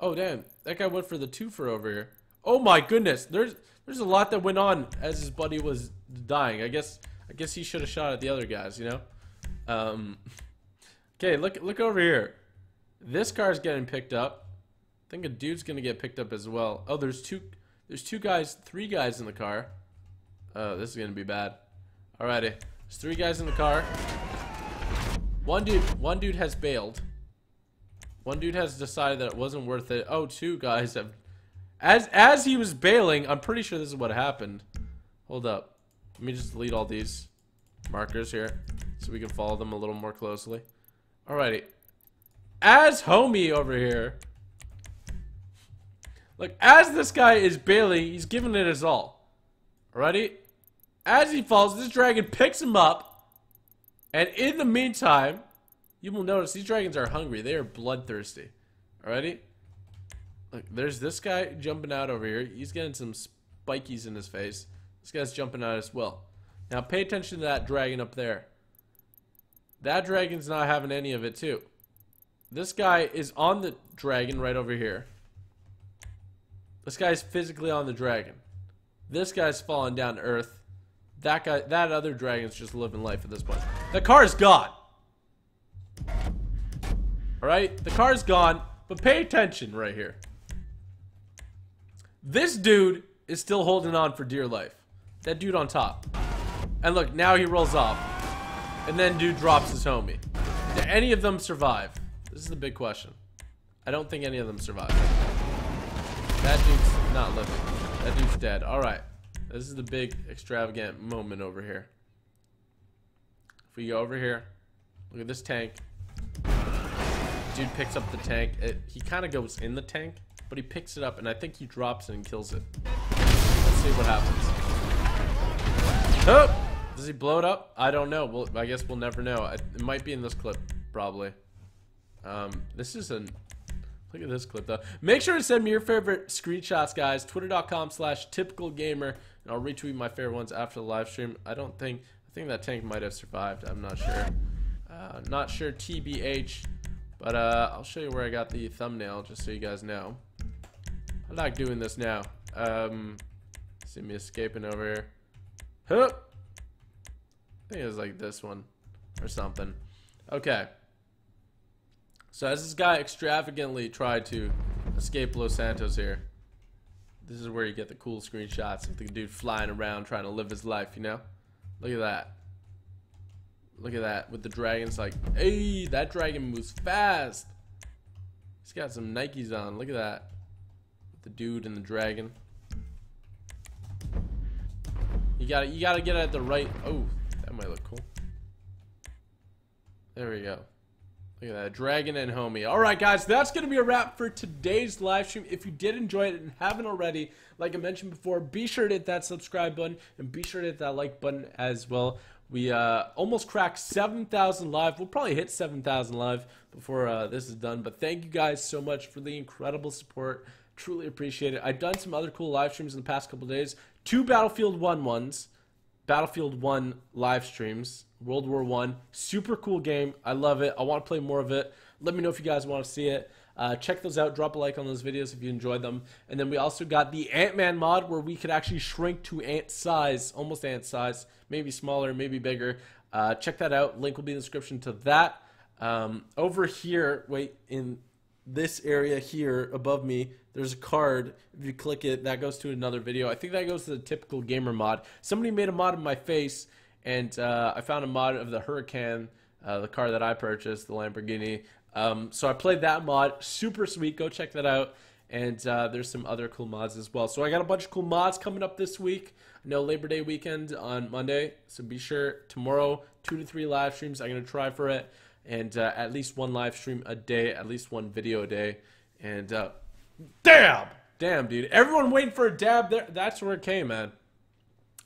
Oh damn, that guy went for the twofer over here. Oh my goodness, there's there's a lot that went on as his buddy was dying. I guess I guess he should have shot at the other guys, you know. Um, okay, look look over here. This car's getting picked up. I think a dude's gonna get picked up as well. Oh, there's two. There's two guys, three guys in the car. Oh, this is gonna be bad. Alrighty, there's three guys in the car. One dude, one dude has bailed. One dude has decided that it wasn't worth it. Oh, two guys have. As as he was bailing, I'm pretty sure this is what happened. Hold up, let me just delete all these markers here so we can follow them a little more closely. Alrighty, as homie over here. Look, as this guy is bailing, he's giving it his all. Alrighty? As he falls, this dragon picks him up. And in the meantime, you will notice these dragons are hungry. They are bloodthirsty. Alrighty? Look, there's this guy jumping out over here. He's getting some spikies in his face. This guy's jumping out as well. Now, pay attention to that dragon up there. That dragon's not having any of it, too. This guy is on the dragon right over here. This guy's physically on the dragon. This guy's falling down to Earth. That guy, that other dragon's just living life at this point. The car is gone. Alright, the car's gone, but pay attention right here. This dude is still holding on for dear life. That dude on top. And look, now he rolls off. And then dude drops his homie. Do any of them survive? This is the big question. I don't think any of them survive. That dude's not living. That dude's dead. Alright. This is the big extravagant moment over here. If we go over here, look at this tank. Dude picks up the tank. It, he kind of goes in the tank, but he picks it up, and I think he drops it and kills it. Let's see what happens. Oh! Does he blow it up? I don't know. Well, I guess we'll never know. It might be in this clip, probably. Um, this is an... Look at this clip, though. Make sure to send me your favorite screenshots, guys. Twitter.com slash Typical Gamer. And I'll retweet my favorite ones after the live stream. I don't think... I think that tank might have survived. I'm not sure. Uh, not sure, T B H. But uh, I'll show you where I got the thumbnail, just so you guys know. I like doing this now. Um, see me escaping over here. Huh! I think it was like this one. Or something. Okay. So as this guy extravagantly tried to escape Los Santos here, this is where you get the cool screenshots of the dude flying around trying to live his life, you know? Look at that. Look at that. With the dragons like, hey, that dragon moves fast. He's got some Nikes on. Look at that. The dude and the dragon. You gotta, you gotta get it at the right. Oh, that might look cool. There we go. Look at that, Dragon and homie. Alright guys, that's going to be a wrap for today's live stream. If you did enjoy it and haven't already, like I mentioned before, be sure to hit that subscribe button and be sure to hit that like button as well. We uh, almost cracked seven thousand live. We'll probably hit seven thousand live before uh, this is done. But thank you guys so much for the incredible support. Truly appreciate it. I've done some other cool live streams in the past couple days. Two Battlefield one ones. Battlefield one live streams. World War one. Super cool game. I love it. I want to play more of it. Let me know if you guys want to see it. Uh, check those out. Drop a like on those videos if you enjoyed them. And then we also got the Ant-Man mod where we could actually shrink to ant size. Almost ant size. Maybe smaller, maybe bigger. Uh, check that out. Link will be in the description to that. Um, over here, wait, in this area here above me, there's a card. If you click it, that goes to another video. I think that goes to the Typical Gamer mod. Somebody made a mod of my face. And uh, I found a mod of the Huracan, uh, the car that I purchased, the Lamborghini. Um, so I played that mod. Super sweet. Go check that out. And uh, there's some other cool mods as well. So I got a bunch of cool mods coming up this week. I know Labor Day weekend on Monday. So be sure tomorrow, two to three live streams. I'm going to try for it. And uh, at least one live stream a day. At least one video a day. And uh, damn! Damn, dude. Everyone waiting for a dab. There. That's where it came, man.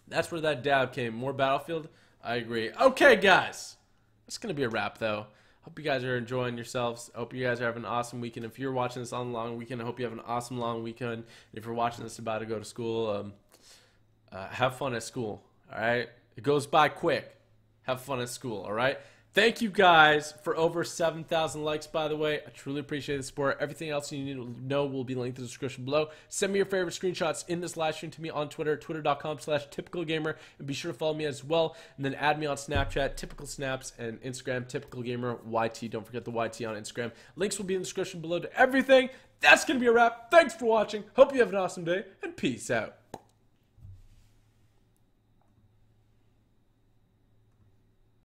That's where that dab came. More Battlefield? I agree. Okay, guys. That's going to be a wrap, though. Hope you guys are enjoying yourselves. Hope you guys are having an awesome weekend. If you're watching this on a long weekend, I hope you have an awesome long weekend. And if you're watching this about to go to school, um, uh, have fun at school, all right? It goes by quick. Have fun at school, all right? Thank you guys for over seven thousand likes, by the way. I truly appreciate the support. Everything else you need to know will be linked in the description below. Send me your favorite screenshots in this live stream to me on Twitter, twitter.com slash typicalgamer. And be sure to follow me as well. And then add me on Snapchat, Typical Snaps, and Instagram, typicalgamer Y T. Don't forget the Y T on Instagram. Links will be in the description below to everything. That's going to be a wrap. Thanks for watching. Hope you have an awesome day, and peace out.